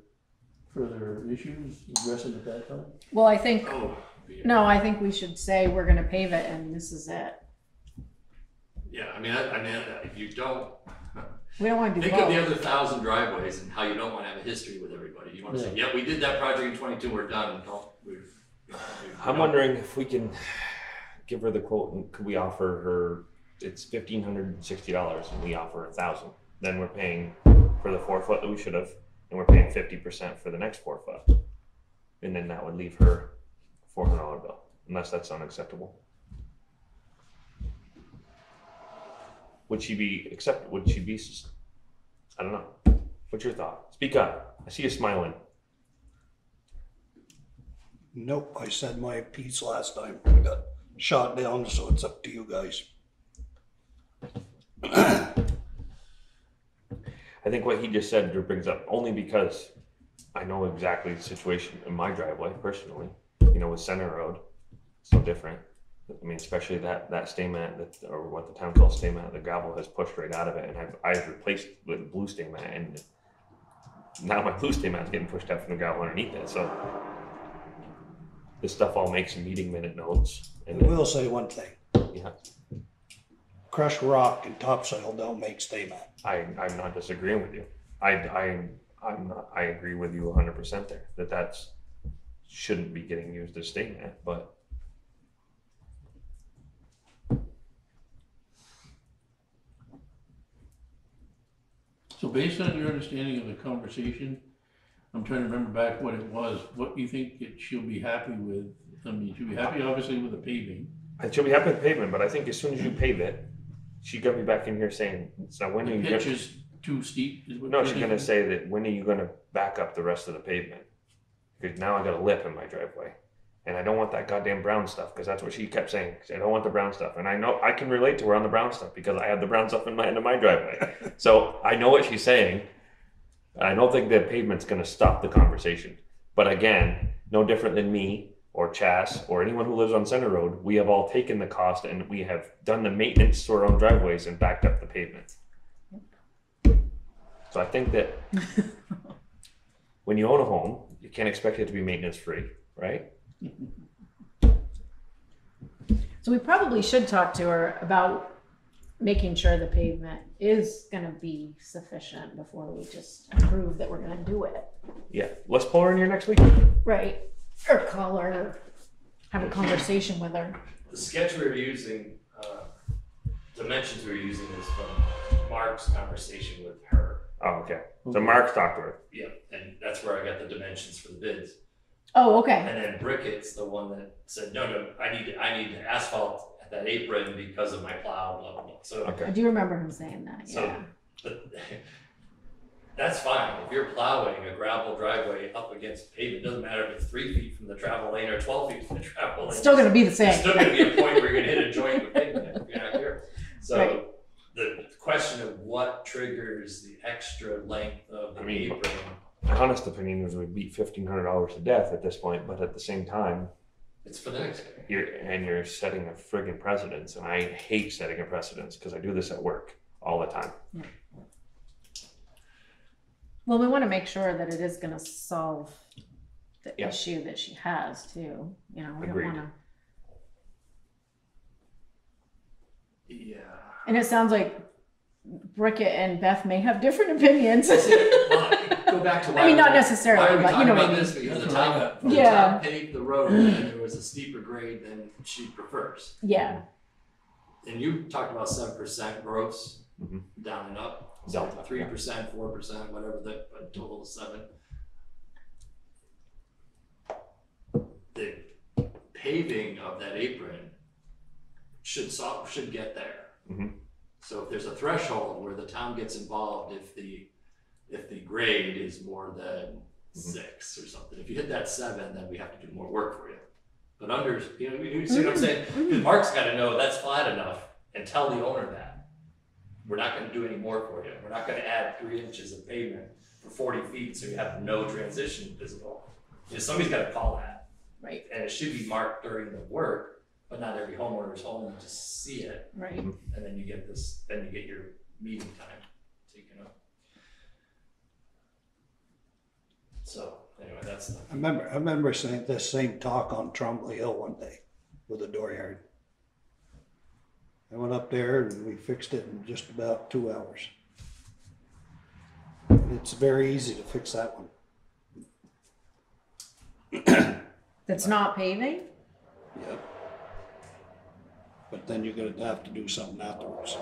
further issues, address it at that time? Well, I think, oh, no, I think we should say we're going to pave it and this is it. Yeah, I mean, I, I mean, if you don't, we don't want to do think both. Of the other thousand driveways and how you don't want to have a history with everybody. You want to yeah. say, yeah, we did that project in twenty-two, we're done. Don't, we've, we've, I'm don't. wondering if we can give her the quote, and could we offer her, it's fifteen hundred sixty dollars and we offer a thousand. Then we're paying for the four foot that we should have, and we're paying fifty percent for the next four foot. And then that would leave her a four hundred dollar bill, unless that's unacceptable. Would she be accept? Would she be, I don't know. What's your thought? Speak up. I see you smiling. Nope, I said my piece last time. I got shot down, so it's up to you guys. I think what he just said brings up, only because I know exactly the situation in my driveway personally, you know, with Center Road, it's so different. I mean, especially that, that staymat that, or what the town calls staymat, the gravel has pushed right out of it. And I've, I've replaced it with blue staymat, and now my blue staymat is getting pushed out from the gravel underneath it. So this stuff all makes meeting minute notes. And I will say one thing. Yeah. Crushed rock and topsoil don't make staymat. I, I'm not disagreeing with you. I, I, I'm not, I agree with you one hundred percent there, that that's shouldn't be getting used as staymat, but. So based on your understanding of the conversation, I'm trying to remember back what it was. What do you think it, she'll be happy with? I mean, she'll be happy obviously with the paving. She'll be happy with the pavement, but I think as soon as you pave it, she's gonna be back in here saying, "So when the are you?" The pitch gonna... is too steep. Is what no, she's gonna say that. When are you gonna back up the rest of the pavement? Because now I got a lip in my driveway, and I don't want that goddamn brown stuff. Because that's what she kept saying. I don't want the brown stuff, and I know I can relate to her on the brown stuff because I have the brown stuff in my end of my driveway. So I know what she's saying. I don't think that pavement's gonna stop the conversation. But again, no different than me or Chas, or anyone who lives on Center Road, we have all taken the cost and we have done the maintenance to our own driveways and backed up the pavement. So I think that when you own a home, you can't expect it to be maintenance free, right? So we probably should talk to her about making sure the pavement is gonna be sufficient before we just approve that we're gonna do it. Yeah, let's pull her in here next week. Right. Or call her, or have a conversation with her. The sketch we were using, uh, dimensions we were using is from Mark's conversation with her. Oh, okay. So okay. Mark's talked to her. Yeah, and that's where I got the dimensions for the bids. Oh, okay. And then Brickett's the one that said, no, no, I need, I need asphalt at that apron because of my plow, blah, blah, blah. So, okay. I do remember him saying that, so, yeah. But, that's fine. If you're plowing a gravel driveway up against pavement, it doesn't matter if it's three feet from the travel lane or twelve feet from the travel lane. It's still going to be the same. It's still going to be a point where you're going to hit a joint with pavement if you're not here. So right. the question of what triggers the extra length of the I mean, apron. My honest opinion is we beat fifteen hundred dollars to death at this point, but at the same time, it's for the next year. And you're setting a friggin' precedence, and I hate setting a precedence because I do this at work. all the time. Yeah. Well, we want to make sure that it is going to solve the yeah. issue that she has too. You know, we Agreed. don't want to. Yeah. And it sounds like Brickett and Beth may have different opinions. Go back to why I mean, not necessarily, but you know what I mean. This, because the top, from yeah. the top paved the road, and there was a steeper grade than she prefers. Yeah. And you talked about seven percent gross mm-hmm. down and up, Delta, three percent, four percent, whatever the total is seven. The paving of that apron should solve, should get there. Mm-hmm. So if there's a threshold where the town gets involved, if the if the grade is more than mm-hmm. six or something, if you hit that seven, then we have to do more work for you. But under, you know, you see what I'm saying? Mm-hmm. Mark's got to know that's flat enough and tell the owner that. We're not going to do any more for you. We're not going to add three inches of pavement for forty feet so you have no transition visible. You know, somebody's got to call that. Right. And it should be marked during the work, but not every homeowner's home to see it. Right. And then you get this, then you get your meeting time taken up. So. Anyway, that's the... I remember I remember saying this same talk on Trombley Hill one day with the dooryard. I went up there and we fixed it in just about two hours. And it's very easy to fix that one. That's not paving? Yep. But then you're gonna have to do something afterwards.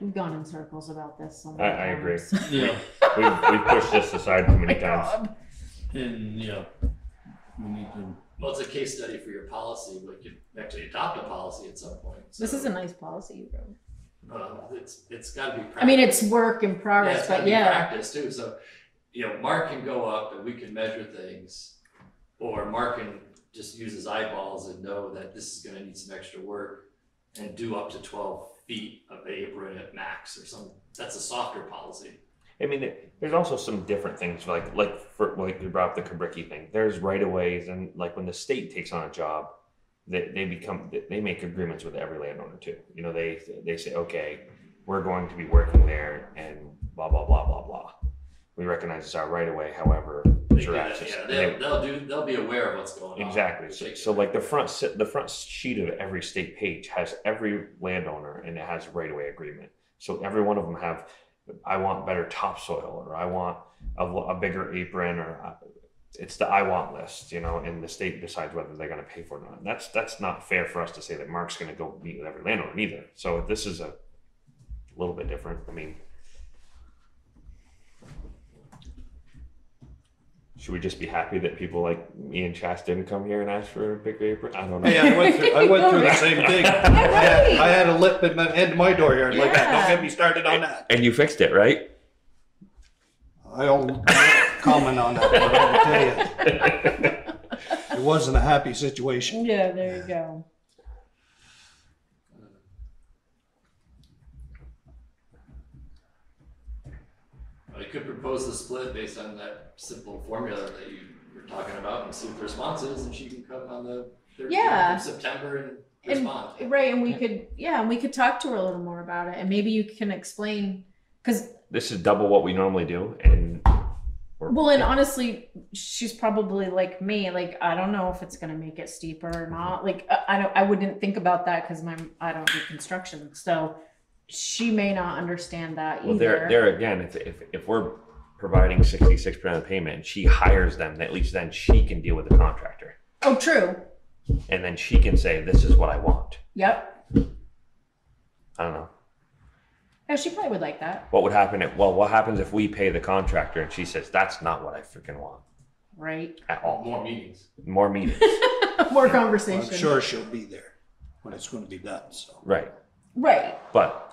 We've gone in circles about this so many I, I agree. Yeah. We've, we've pushed this aside too many oh times. God. And yeah, we need to. Well, it's a case study for your policy. Like you actually adopt a policy at some point. So. This is a nice policy you wrote. Uh, it's it's got to be practice. I mean, it's work in progress, yeah, it's but be yeah, practice too. So, you know, Mark can go up and we can measure things, or Mark can just use his eyeballs and know that this is going to need some extra work and do up to twelve. Feet of apron at max or something. That's a softer policy. I mean, there's also some different things like like for like you brought up the Kabricki thing. There's right of ways, and like when the state takes on a job, they, they become they make agreements with every landowner too. You know, they they say, okay, we're going to be working there, and blah blah blah blah blah. We recognize it's our right of way. However, they do that, yeah, they'll, they'll do. They'll be aware of what's going on. Exactly. So, so like the front, the front sheet of every state page has every landowner, and it has a right of way agreement. So every one of them have, I want better topsoil, or I want a, a bigger apron, or it's the I want list, you know. And the state decides whether they're going to pay for it or not. That's that's not fair for us to say that Mark's going to go meet with every landowner either. So this is a little bit different. I mean. Should we just be happy that people like me and Chas didn't come here and ask for a big apron? I don't know. Yeah, I went through, I went through the same thing. Right. I, had, I had a lip in my, in my door here. Yeah. Like, don't get me started on that. And you fixed it, right? I don't comment on that, but I will tell you. It wasn't a happy situation. Yeah, there you go. I could propose the split based on that simple formula that you were talking about and see what the response is, and she can come on the third yeah. of September and, and respond. Right, and we yeah. could, yeah, and we could talk to her a little more about it, and maybe you can explain, because this is double what we normally do, and we're, well, and yeah. honestly, she's probably like me, like I don't know if it's going to make it steeper or not. Mm-hmm. Like I, I don't, I wouldn't think about that because my I don't do construction, so. She may not understand that either. Well, there, there again, if, if, if we're providing sixty-six percent of the payment and she hires them, at least then she can deal with the contractor. Oh, true. And then she can say, this is what I want. Yep. I don't know. Yeah, she probably would like that. What would happen if, well, what happens if we pay the contractor and she says, that's not what I freaking want. Right. At all. More meetings. More meetings. More conversations. Well, I'm sure she'll be there when it's going to be done, so. Right. Right. But.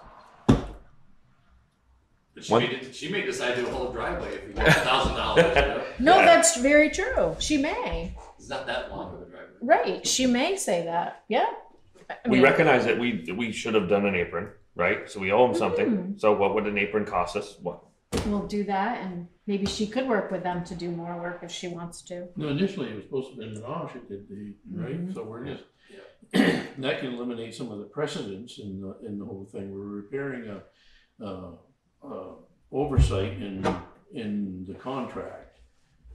But she, may, she may decide to do a whole driveway if we want a thousand dollars. No, yeah. That's very true. She may. It's not that long of a driveway. Right. She may say that. Yeah. I mean, we recognize that we we should have done an apron, right? So we owe them something. Mm-hmm. So what would an apron cost us? What? We'll do that, and maybe she could work with them to do more work if she wants to. No, initially it was supposed to have been an off, it did the, right? Mm-hmm. So we're just, yeah. That can eliminate some of the precedents in the, in the whole thing. We're repairing a, uh, uh, oversight in, in the contract.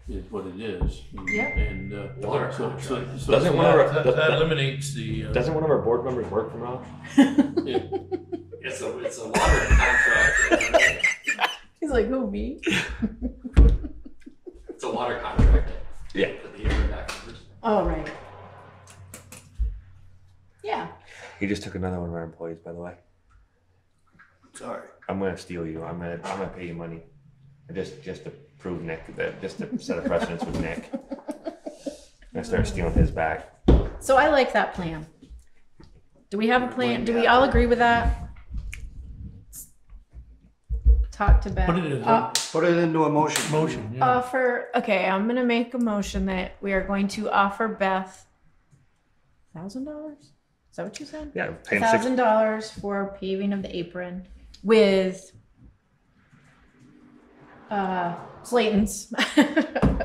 Is what it is. Yeah. And uh, water so, so, so doesn't so one that, our, that, that, that eliminates the. Uh, doesn't one of our board members work from now? Yeah. It's a it's a water contract. He's like, who, me? It's a water contract. Yeah. For the year. Oh right. Yeah. He just took another one of our employees, by the way. Sorry. I'm gonna steal you. I'm gonna I'm gonna pay you money. Just just to. Prove Nick that just to set a precedence with Nick. I start stealing his back. So I like that plan. Do we have a plan? Do we all agree with that? Talk to Ben. Put it, in, uh, put it into a motion. Motion. Yeah. Offer. Okay, I'm gonna make a motion that we are going to offer Beth a thousand dollars. Is that what you said? Yeah. A thousand dollars for paving of the apron with. Uh, Slayton's.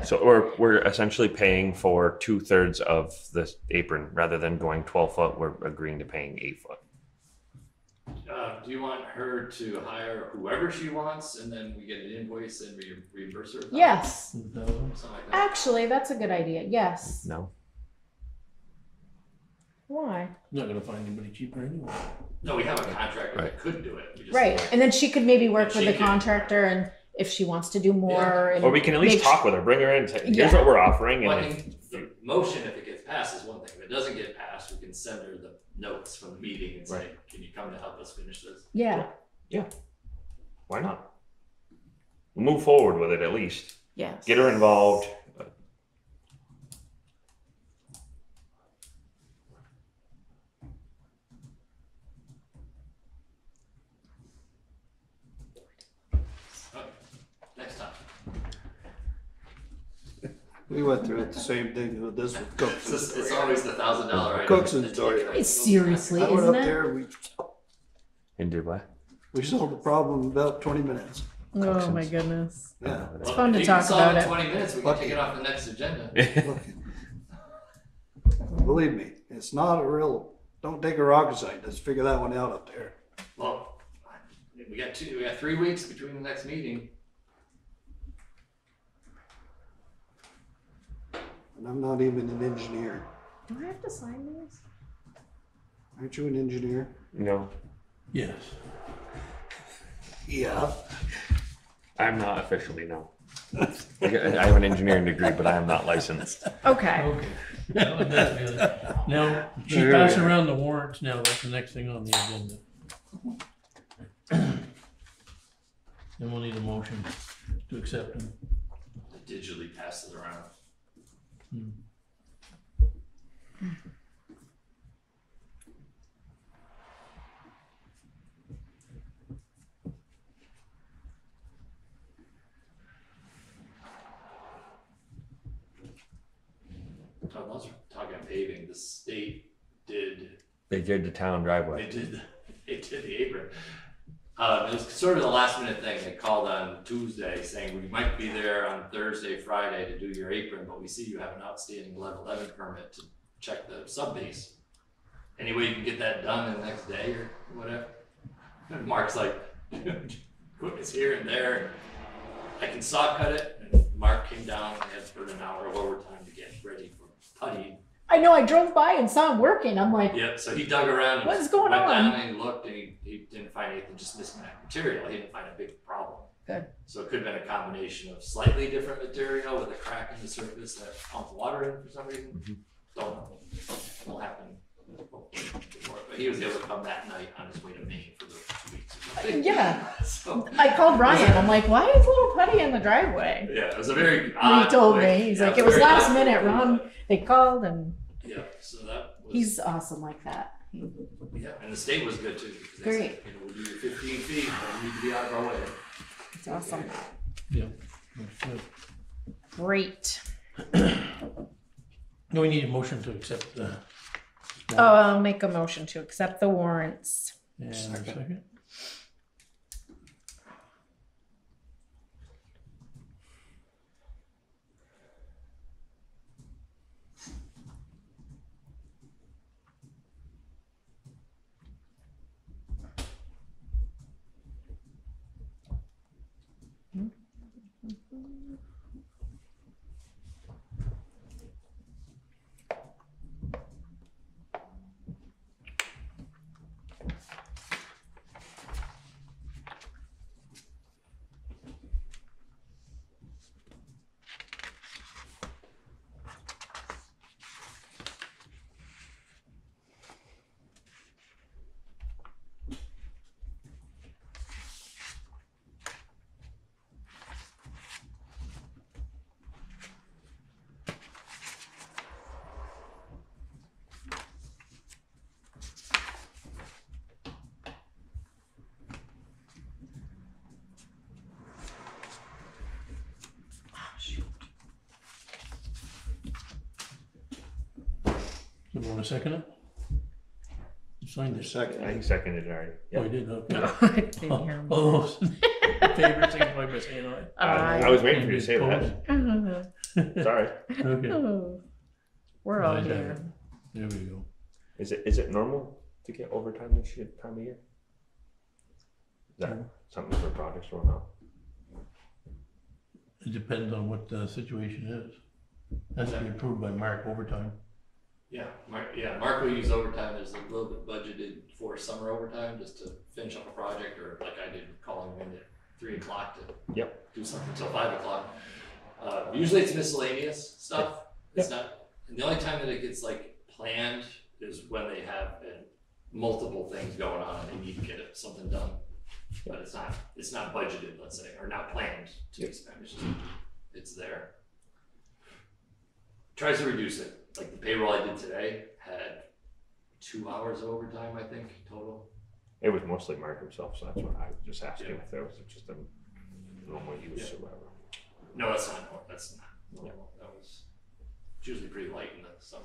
So we're, we're essentially paying for two thirds of this apron rather than going twelve foot, we're agreeing to paying eight foot. Uh, do you want her to hire whoever she wants and then we get an invoice and we reimburse her? Yes. No. Like that. Actually, that's a good idea. Yes. No. Why? You're not going to find anybody cheaper anyway. No, we have a contractor right. that could do it. We just right. Like, and then she could maybe work with the could. contractor and if she wants to do more. Yeah. And or we can at least talk with her, bring her in, say, here's yeah. what we're offering. Well, and I mean, the motion, if it gets passed, is one thing. If it doesn't get passed, we can send her the notes from the meeting and right. say, can you come to help us finish this? Yeah. Yeah. Why not? We'll move forward with it at least. Yes. Get her involved. We went through it the same thing with this with Cookson. It's, it's always the thousand dollar Cookson's story. It's seriously, I went isn't up it? There and we and did what? We solved the problem in about twenty minutes. Oh Cookson's. My goodness! Yeah, well, it's fun to talk about it. Twenty minutes, we Bucky. Can take it off the next agenda. Believe me, it's not a real. Don't take a rocket scientist. Let's figure that one out up there. Well, we got two. We got three weeks between the next meeting. And I'm not even an engineer. Do I have to sign these? Aren't you an engineer? No. Yes. Yeah. I'm not officially, no. I have an engineering degree, but I am not licensed. Okay. Okay. Now, now she's passing around the warrants now. That's the next thing on the agenda. Then we'll need a motion to accept them. Digitally pass it around. Hmm. While we're talking paving, the state did. They did the town driveway. They did. They did the apron. Uh, it was sort of the last minute thing. They called on Tuesday saying we might be there on Thursday, Friday to do your apron, but we see you have an outstanding level eleven permit to check the sub base. Any way you can get that done in the next day or whatever? And Mark's like, equipment's here and there. I can saw cut it. And Mark came down and had for an hour of overtime to get ready for putty. I know I drove by and saw him working. I'm like, yeah. So he dug around. And what's going went on? Down and he looked and he, he didn't find anything just missing that material. He didn't find a big problem. Good. So it could have been a combination of slightly different material with a crack in the surface that pumped water in for some reason. Mm-hmm. Don't know. It will happen. But he was able to come that night on his way to Maine for those two weeks. Uh, yeah. So, I called Ryan. I'm like, why is little putty in the driveway? Yeah, it was a very odd. He told way. me. He's yeah, like, it was last minute, Ron. They called and. Yeah, so that was, he's awesome like that. Yeah, and the state was good too. Because great. They said, you know, we'll do your fifteen feet, but we need to be out of our way. It's awesome. Yeah. Great. No, we need a motion to accept the Oh, I'll make a motion to accept the warrants. And second. You want to second it? You signed it. Second. I seconded it already. Yep. Oh, you did? Okay. No, I didn't hear him. Oh, favorite thing by Miss Hanoi. I was waiting for you to say that. Sorry. Okay. Oh, we're all here. There we go. Is it is it normal to get overtime this year, time of year? Is that yeah. something for projects or not? It depends on what the situation is. That's to be approved by Mark overtime. Yeah, Mark, yeah. Mark will use overtime as a little bit budgeted for summer overtime just to finish up a project, or like I did calling him in at three o'clock to yep. do something until five o'clock. Uh, usually it's miscellaneous stuff. It's yep. not, and the only time that it gets like planned is when they have uh, multiple things going on and they need to get something done. But it's not, it's not budgeted, let's say, or not planned to be spent. It's, just, it's there. Tries to reduce it. Like the payroll I did today had two hours of overtime, I think, total. It was mostly Mark himself, so that's what I was just asking yeah. if there was just a normal use yeah. or whatever. No, that's not normal. That's not normal. Yeah. That was usually pretty light in the summer.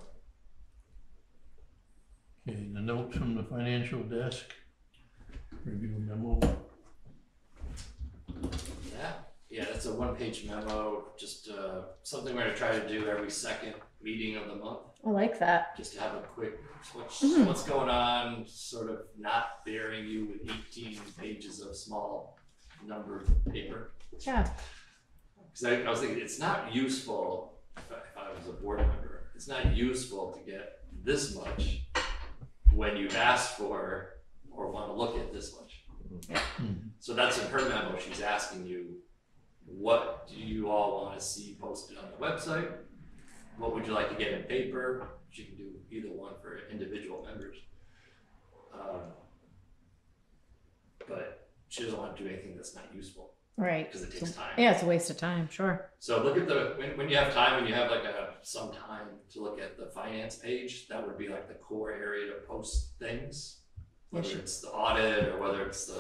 Okay, the notes from the financial desk. Review memo. Yeah. Yeah, that's a one-page memo, just uh, something we're going to try to do every second meeting of the month. I like that. Just to have a quick, what's, mm. what's going on, sort of not bearing you with eighteen pages of small numbered paper. Yeah. Because I, I was thinking, it's not useful, if I, if I was a board member, it's not useful to get this much when you've asked for or want to look at this much. Mm. So that's in her memo, she's asking you, what do you all want to see posted on the website? What would you like to get in paper? You can do either one for individual members. Um, but she doesn't want to do anything that's not useful. Right. Because it takes time. Yeah, it's a waste of time, sure. So look at the, when, when you have time and you have like a, some time to look at the finance page, that would be like the core area to post things. Whether it's the audit or whether it's the,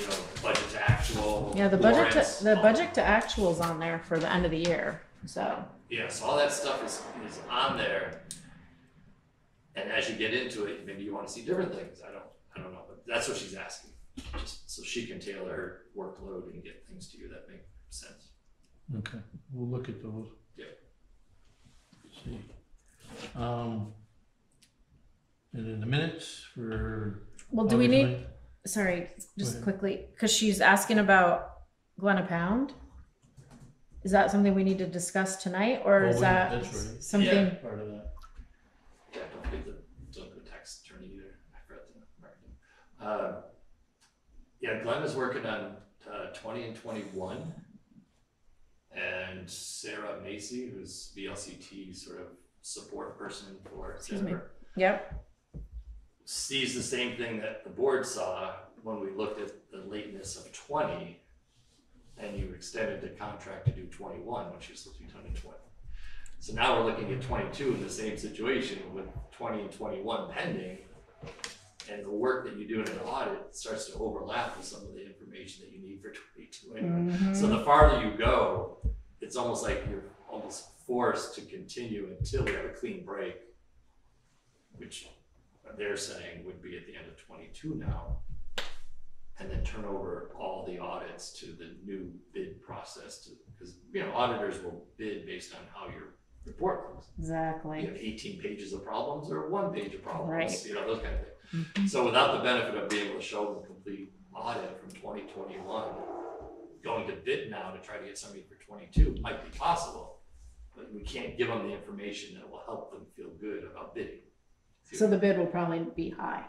you know, budget to actual. Yeah, the budget to, the budget to actual's on there for the end of the year. So. Yeah, so all that stuff is, is on there. And as you get into it, maybe you want to see different things. I don't, I don't know, but that's what she's asking. Just so she can tailor her workload and get things to you that make sense. Okay, we'll look at those. Yeah. Let's see. Um, And in the minutes for. Well, do we need? Night. Sorry, just quickly, because she's asking about Glenna Pound. Is that something we need to discuss tonight, or well, is that right. something? Yeah, part of that. Yeah, don't get the don't get tax attorney either. I forgot the marketing. Uh, yeah, Glenn is working on uh, twenty and twenty-one, and Sarah Macy, who's V L C T sort of support person for. Excuse Sarah, me. Yep. Sees the same thing that the board saw when we looked at the lateness of twenty, and you extended the contract to do twenty-one when she was supposed to be done in twenty. So now we're looking at twenty-two in the same situation with twenty and twenty-one pending, and the work that you do in an audit starts to overlap with some of the information that you need for twenty-two anyway. Mm-hmm. So the farther you go, it's almost like you're almost forced to continue until we have a clean break which they're saying would be at the end of twenty-two now, and then turn over all the audits to the new bid process to, because, you know, auditors will bid based on how your report looks. Exactly. You have eighteen pages of problems or one page of problems, right. You know, those kind of things. Mm-hmm. So without the benefit of being able to show the complete audit from twenty twenty-one, going to bid now to try to get somebody for twenty-two might be possible, but we can't give them the information that will help them feel good about bidding. See, so the bid will probably be high.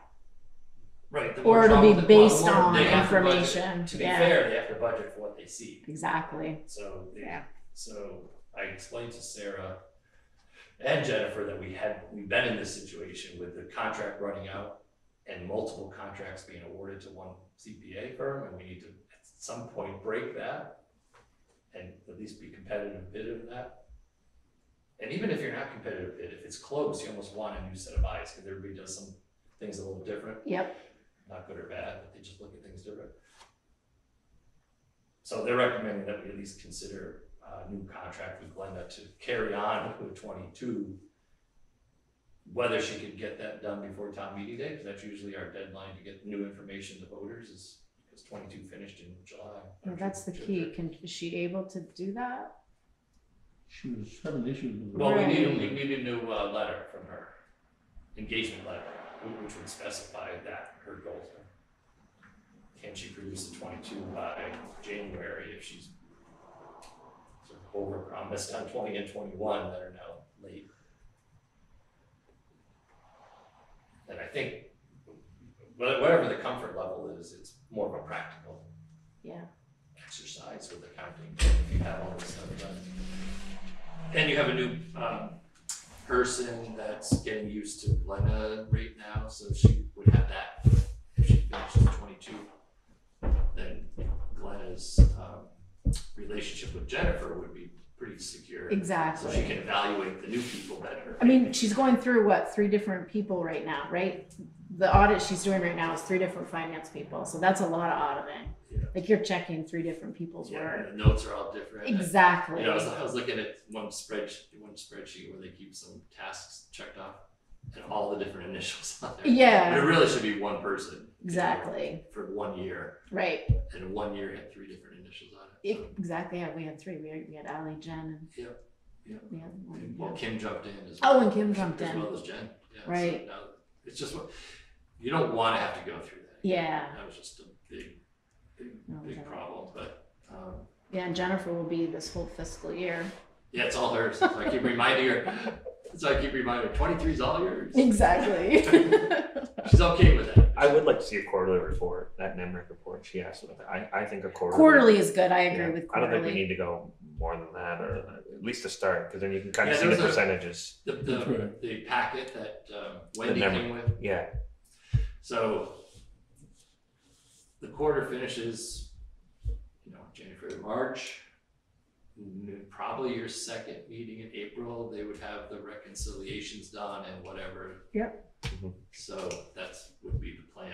Right. The or it'll be based on information. To, to be yeah. fair, they have to budget for what they see. Exactly. So, they, yeah. so I explained to Sarah and Jennifer that we had, we've been in this situation with the contract running out and multiple contracts being awarded to one C P A firm, and we need to at some point break that and at least be competitive bid of that. And even if you're not competitive bid, if it's close, you almost want a new set of eyes because everybody does some things a little different. Yep. Not good or bad, but they just look at things different. So they're recommending that we at least consider a new contract with Glenna to carry on with twenty-two. Whether she could get that done before town meeting day, because that's usually our deadline to get new information to voters, is because twenty-two finished in July. Well, that's the key. Can, is she able to do that? She was having issues with. Well, we need a, we need a new uh, letter from her, engagement letter, which would specify that her goals are. Can she produce the twenty-two by January if she's sort of over promised on twenty and twenty-one that are now late? And I think whatever the comfort level is, it's more of a practical yeah. exercise with accounting. If you have all this stuff done. And you have a new um, person that's getting used to Glenna right now, so she would have that. If she finishes twenty-two, then Glenna's um, relationship with Jennifer would be pretty secure. Exactly. So she can evaluate the new people better. I mean, she's going through what, three different people right now, right? The audit she's doing right now is three different finance people, so that's a lot of auditing. Yeah. Like you're checking three different people's yeah, work. And the notes are all different. Exactly. I, you know, I, was, I was looking at one spreadsheet, one spreadsheet where they keep some tasks checked off and all the different initials on there. Yeah. But it really should be one person. Exactly. For, for one year. Right. And one year had three different initials on it. So. It exactly. Yeah, we had three. We had, we had Ali, Jen, and. Yeah. Yeah. We had one, and, well, yeah. Kim jumped in as well. Oh, and Kim jumped as in. As well as Jen. Yeah, right. So now it's just what you don't want to have to go through that. Yeah. That was just a big. Big, no, big problem, but um, yeah, and Jennifer will be this whole fiscal year. Yeah, it's all hers. So I keep reminding her. So I keep reminding her, twenty-three is all yours. Exactly. She's okay with that. I would like to see a quarterly report. That NEMRIC report she asked about. I I think a quarterly. Quarterly is good. I agree yeah, with quarterly. I don't think we need to go more than that, or at least to start, because then you can kind yeah, of see the a, percentages. The the, mm-hmm. the packet that um, Wendy came with. Yeah. So. The quarter finishes, you know, January, March, probably your second meeting in April, they would have the reconciliations done and whatever. Yep. Mm-hmm. So that's would be the plan.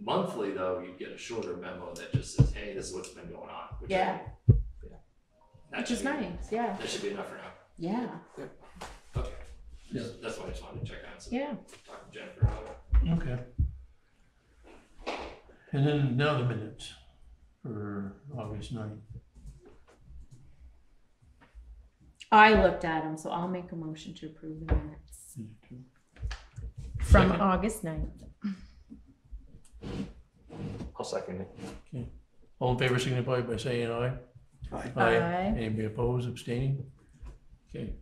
Monthly though, you'd get a shorter memo that just says, hey, this is what's been going on. Which yeah. I, yeah. Which is nice. Enough. Yeah. That should be enough for now. Yeah. yeah. Okay. Yeah. That's why I just wanted to check on. So yeah. Talk to Jennifer about it. Okay. And then now the minutes for August ninth. I looked at them, so I'll make a motion to approve the minutes from second. August ninth. I'll second it. Okay. All in favor signify by saying aye. Aye. Aye. Aye. Anybody opposed, abstaining? Okay.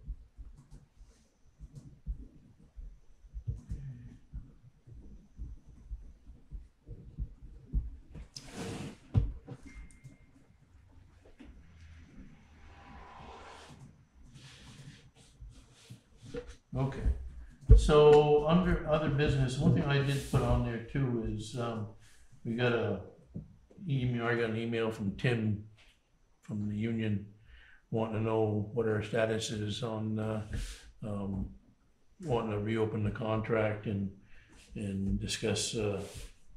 Okay, so under other business, one thing I did put on there too is um, we got a email. I got an email from Tim from the union wanting to know what our status is on uh, um, wanting to reopen the contract and and discuss uh,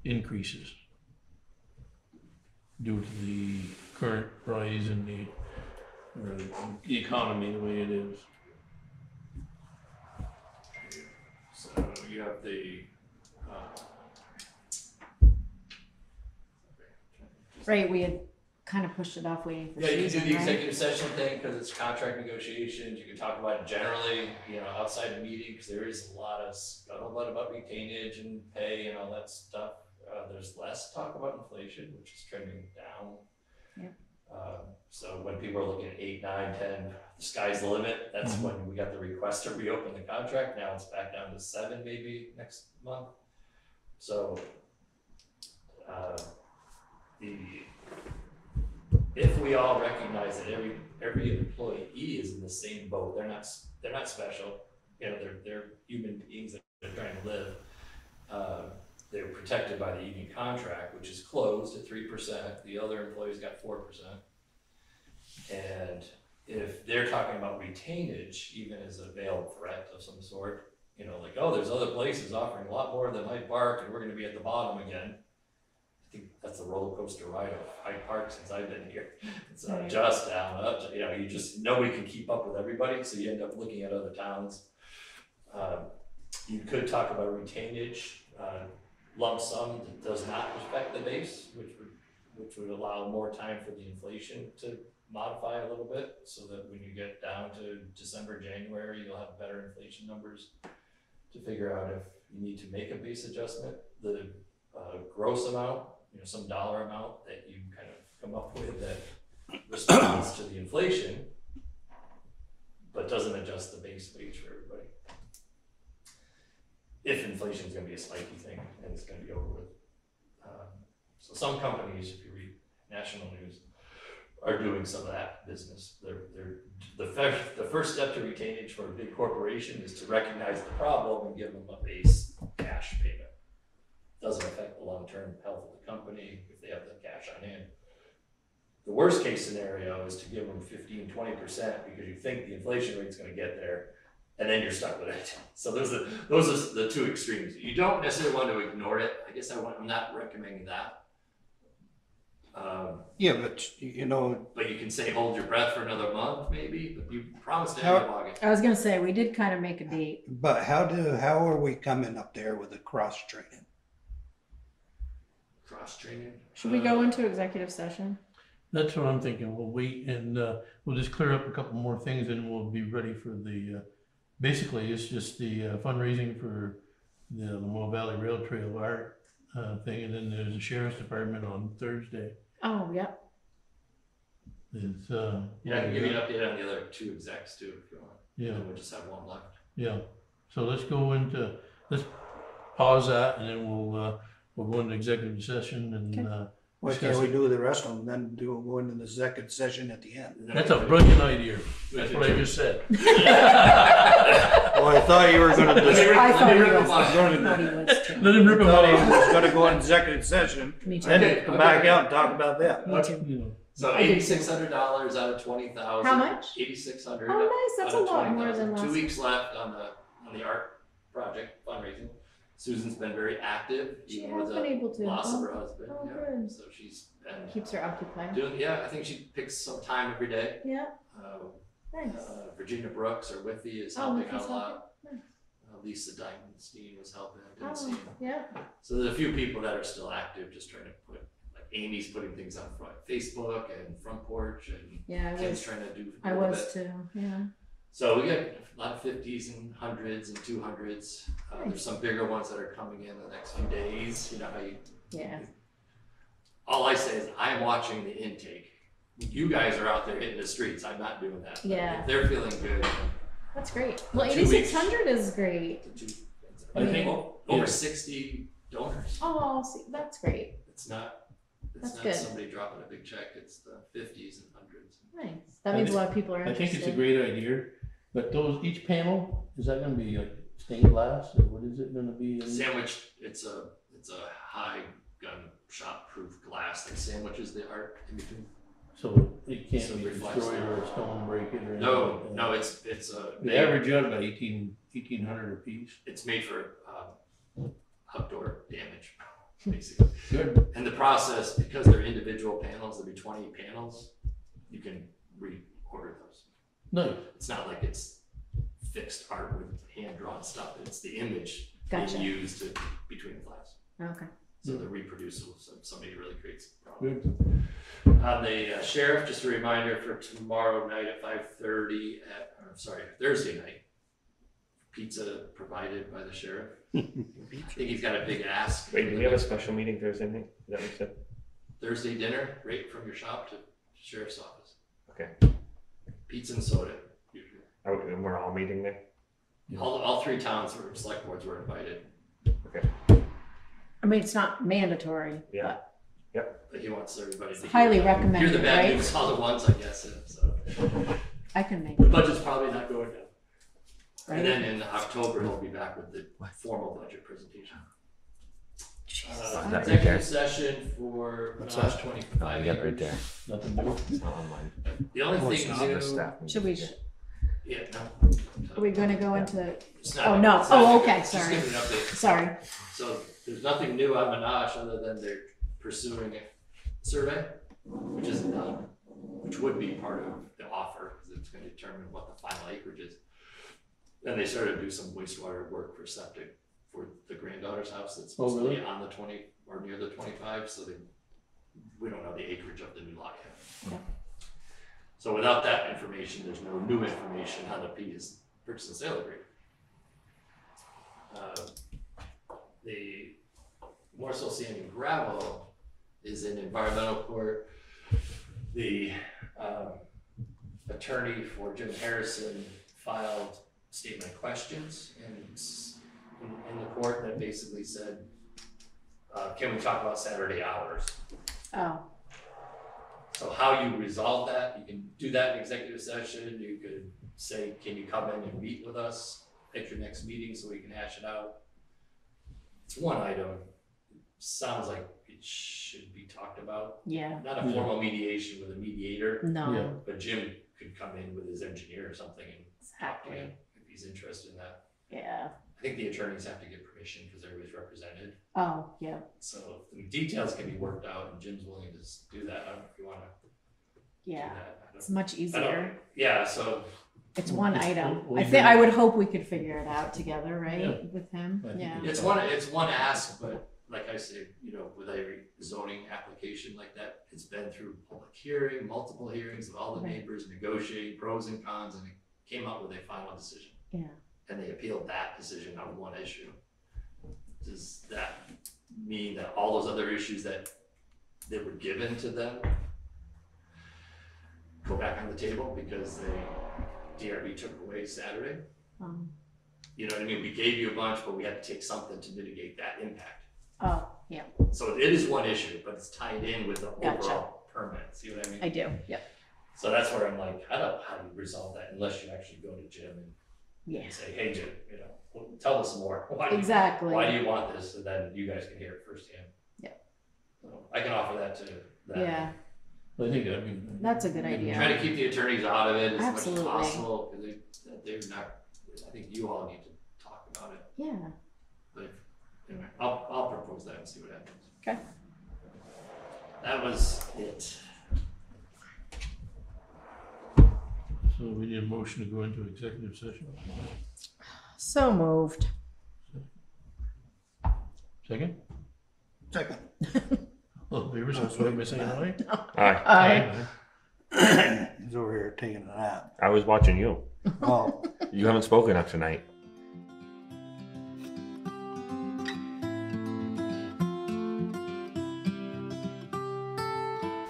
increases due to the current rise in the, or the economy the way it is. So you have the uh, right. We had kind of pushed it off, waiting for. Yeah, you can do the right? executive session thing because it's contract negotiations. You can talk about it generally, you know, outside of meetings. There is a lot of scuttlebutt about retainage and pay and all that stuff. Uh, there's less talk about inflation, which is trending down. Yeah. Um, so when people are looking at eight, nine, ten, the sky's the limit. That's mm-hmm. when we got the request to reopen the contract. Now it's back down to seven maybe next month. So uh, the if we all recognize that every every employee is in the same boat, they're not they're not special. You know, they're they're human beings that are trying to live. Uh, They're protected by the union contract, which is closed at three percent. The other employees got four percent. And if they're talking about retainage, even as a veiled threat of some sort, you know, like, oh, there's other places offering a lot more than Hyde Park and we're going to be at the bottom again. I think that's the roller coaster ride of Hyde Park since I've been here. It's not just down, up, you know, you just, nobody can keep up with everybody. So you end up looking at other towns. Um, you could talk about retainage. Uh, lump sum that does not respect the base, which would, which would allow more time for the inflation to modify a little bit so that when you get down to December, January, you'll have better inflation numbers to figure out if you need to make a base adjustment. The uh, gross amount, you know, some dollar amount that you kind of come up with that responds to the inflation, but doesn't adjust the base wage for everybody. If inflation is going to be a spiky thing and it's going to be over with. Um, so some companies, if you read national news, are doing some of that business. They're, they're, the, first, the first step to retainage for a big corporation is to recognize the problem and give them a base cash payment. Doesn't affect the long-term health of the company if they have the cash on hand. The worst case scenario is to give them fifteen, twenty percent because you think the inflation rate is going to get there. And then you're stuck with it. So those are those are the two extremes. You don't necessarily want to ignore it. I guess I want, I'm not recommending that. Um, yeah, but you know. But you can say hold your breath for another month, maybe. But you promised to end up August. I was going to say we did kind of make a date. But how do how are we coming up there with the cross training? Cross training. Should we go into executive session? That's what I'm thinking. We'll wait and uh, we'll just clear up a couple more things, and we'll be ready for the. Uh, Basically, it's just the uh, fundraising for the Lamoille Valley Rail Trail art uh, thing, and then there's the sheriff's department on Thursday. Oh, yep. It's, uh, yeah, I can give you an update on the other two execs too, if you want. Yeah, and we'll just have one left. Yeah, so let's go into let's pause that, and then we'll uh, we'll go into executive session and. Okay. Uh, Why can't we do the rest of them, then do go into the executive session at the end? That's a brilliant idea. That's what I just said. Well, I thought you were going to do it. I thought you were going to do Let him rip him off. He was going to go into executive session. Me too. Then okay. come okay. back out and talk about that. Me too. So eight thousand six hundred dollars out of twenty thousand dollars. How much? eight thousand six hundred dollars. Oh, nice. That's a lot more than last. Two weeks left on the, on the art project fundraising. Susan's been very active, even with the loss of her husband. Oh, yeah. So she's been, keeps her occupied. Doing, yeah, I think she picks some time every day. Yeah. Uh, nice. Uh, Virginia Brooks or Whitby is helping oh, out a lot. Nice. Uh, Lisa Diamondstein was helping. I didn't oh, see her. Yeah. So there's a few people that are still active, just trying to put, like Amy's putting things on front Facebook and Front Porch, and yeah, Kim's was, trying to do. I was bit. too. Yeah. So we got a lot of fifties and hundreds and two hundreds. Uh, nice. There's some bigger ones that are coming in the next few days. You know how you. Yeah. All I say is I'm watching the intake. You guys are out there hitting the streets. I'm not doing that. Yeah. If they're feeling good. That's great. Well, eighty-six hundred is great. Two, I think over yeah. sixty donors. Oh, see, that's great. It's not. It's that's not good. Somebody dropping a big check. It's the fifties and hundreds. Nice. That means I a lot of people are interested. I think it's a great idea. But those, each panel, is that going to be like stained glass, or what is it going to be? Sandwiched. It's a it's a high gun shot proof glass that sandwiches the art in between. So it can't so be destroyed or a stone break it or anything. No, like no, it's it's a. The made, average out about eighteen hundred a piece. It's made for um, outdoor damage, basically. Good. And the process, because they're individual panels, there'll be twenty panels. You can reorder those. No, it's not like it's fixed art with hand-drawn stuff. It's the image Gotcha. Being used in between the flags. Okay. So they're reproducible, so somebody really creates a problem. Good. On the uh, sheriff, just a reminder for tomorrow night at five thirty, at, or, sorry, Thursday night, pizza provided by the sheriff. I think he's got a big ask. Wait, do we have a special meeting Thursday night? Is that what you said? Thursday dinner, right from your shop to sheriff's office. Okay. Pizza and soda, usually. Oh, and we're all meeting there? All, all three towns where select boards were invited. Okay. I mean, it's not mandatory. Yeah. Yep. But he wants everybody to. Highly recommended. You're the bad right? news all the ones, I guess. So. I can make. The budget's probably not going down. Right. And then in October, he'll be back with the formal budget presentation. Uh, executive right there. session for Minash twenty-five. Yep, right there. Nothing more. It's not online. The only oh, thing new. Should we? Sh yeah. No. Are we going to go yeah. into? Not, oh no! Oh, okay. Just sorry. Just sorry. So there's nothing new on Minash other than they're pursuing a survey, which is done, which would be part of the offer because it's going to determine what the final acreage is. And they started to do some wastewater work for septic for the granddaughter's house that's supposed oh, really? to be on the twenty or near the twenty-five. So they, we don't know the acreage of the new lot yet. Okay. So without that information, there's no new information on the P's purchase and sale agreement. Uh, the Morsel Sand and Gravel is in environmental court. The um, attorney for Jim Harrison filed statement of questions in, in, in the court that basically said, uh, can we talk about Saturday hours? Oh. So how you resolve that, you can do that in executive session. You could say, can you come in and meet with us at your next meeting so we can hash it out? It's one item. It sounds like it should be talked about. Yeah. Not a formal mediation with a mediator. No. Yeah. But Jim could come in with his engineer or something and talk to him if he's interested in that. Yeah. I think the attorneys have to get permission because everybody's represented. Oh, yeah. So the details can be worked out, and Jim's willing to do that. I don't know if you want to. Yeah, do that. It's much easier. Yeah, so it's one it's, item. We, I think I would hope we could figure it out together, right, yeah. with him. Yeah, it's one. It's one ask, but like I said, you know, with every zoning application like that, it's been through public hearing, multiple hearings with all the right. neighbors, negotiating pros and cons, and it came up with a final decision. Yeah. And they appealed that decision on one issue. Does that mean that all those other issues that that were given to them go back on the table because the D R B took away Saturday? Um, you know what I mean? We gave you a bunch, but we had to take something to mitigate that impact. Oh, yeah. So it is one issue, but it's tied in with the gotcha. overall permit. See what I mean? I do, yeah. So that's where I'm like, I don't know how you resolve that unless you actually go to Jim and yeah. say, hey Jim, you know, tell us more. Why exactly. Do you, why do you want this? And then you guys can hear it firsthand. Yeah. So I can offer that to that. Yeah. I think I mean, that's a good I mean, idea. Try to keep the attorneys out of it as Absolutely. much as possible because they, they're not. I think you all need to talk about it. Yeah. But anyway, I'll I'll propose that and see what happens. Okay. That was it. So we need a motion to go into executive session. So moved. Second? Second. All in favor, so am I saying aye? Aye. Aye. He's over here taking a nap. I was watching you. Oh. You haven't spoken up tonight.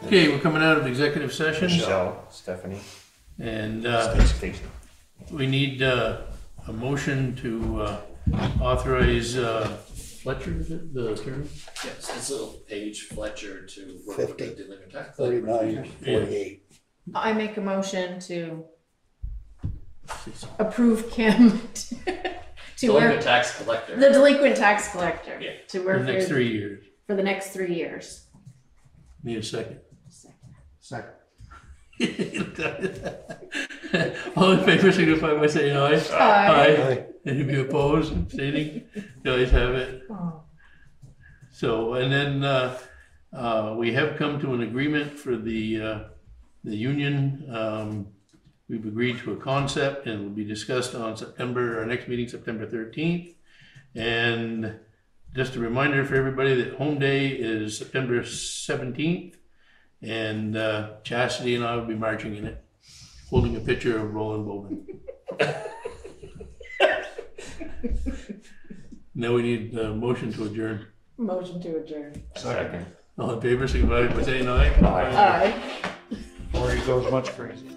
Okay, we're coming out of executive session. Michelle, Stephanie. And uh, we need uh, a motion to uh, authorize uh, Fletcher, is it the attorney? Yes, this little page Fletcher to work fifty, with the delinquent tax collector. forty-nine, forty-eight. I make a motion to approve Kim to, to delinquent work, tax collector. The delinquent tax collector. Yeah. To work for the next for, three years. For the next three years. Need a second. Second. Second. All in favor, signify by saying aye. Aye. Aye. Any be opposed, abstaining? The ayes have it. Oh. So, and then uh, uh, we have come to an agreement for the uh, the union. Um, we've agreed to a concept, and it will be discussed on September, our next meeting, September thirteenth. And just a reminder for everybody that home day is September seventeenth, and uh, Chastity and I will be marching in it, holding a picture of Roland Bowman. Now we need a motion to adjourn. Motion to adjourn. Second. All in favor, signify by saying aye. Aye. Aye. Or he goes much crazy.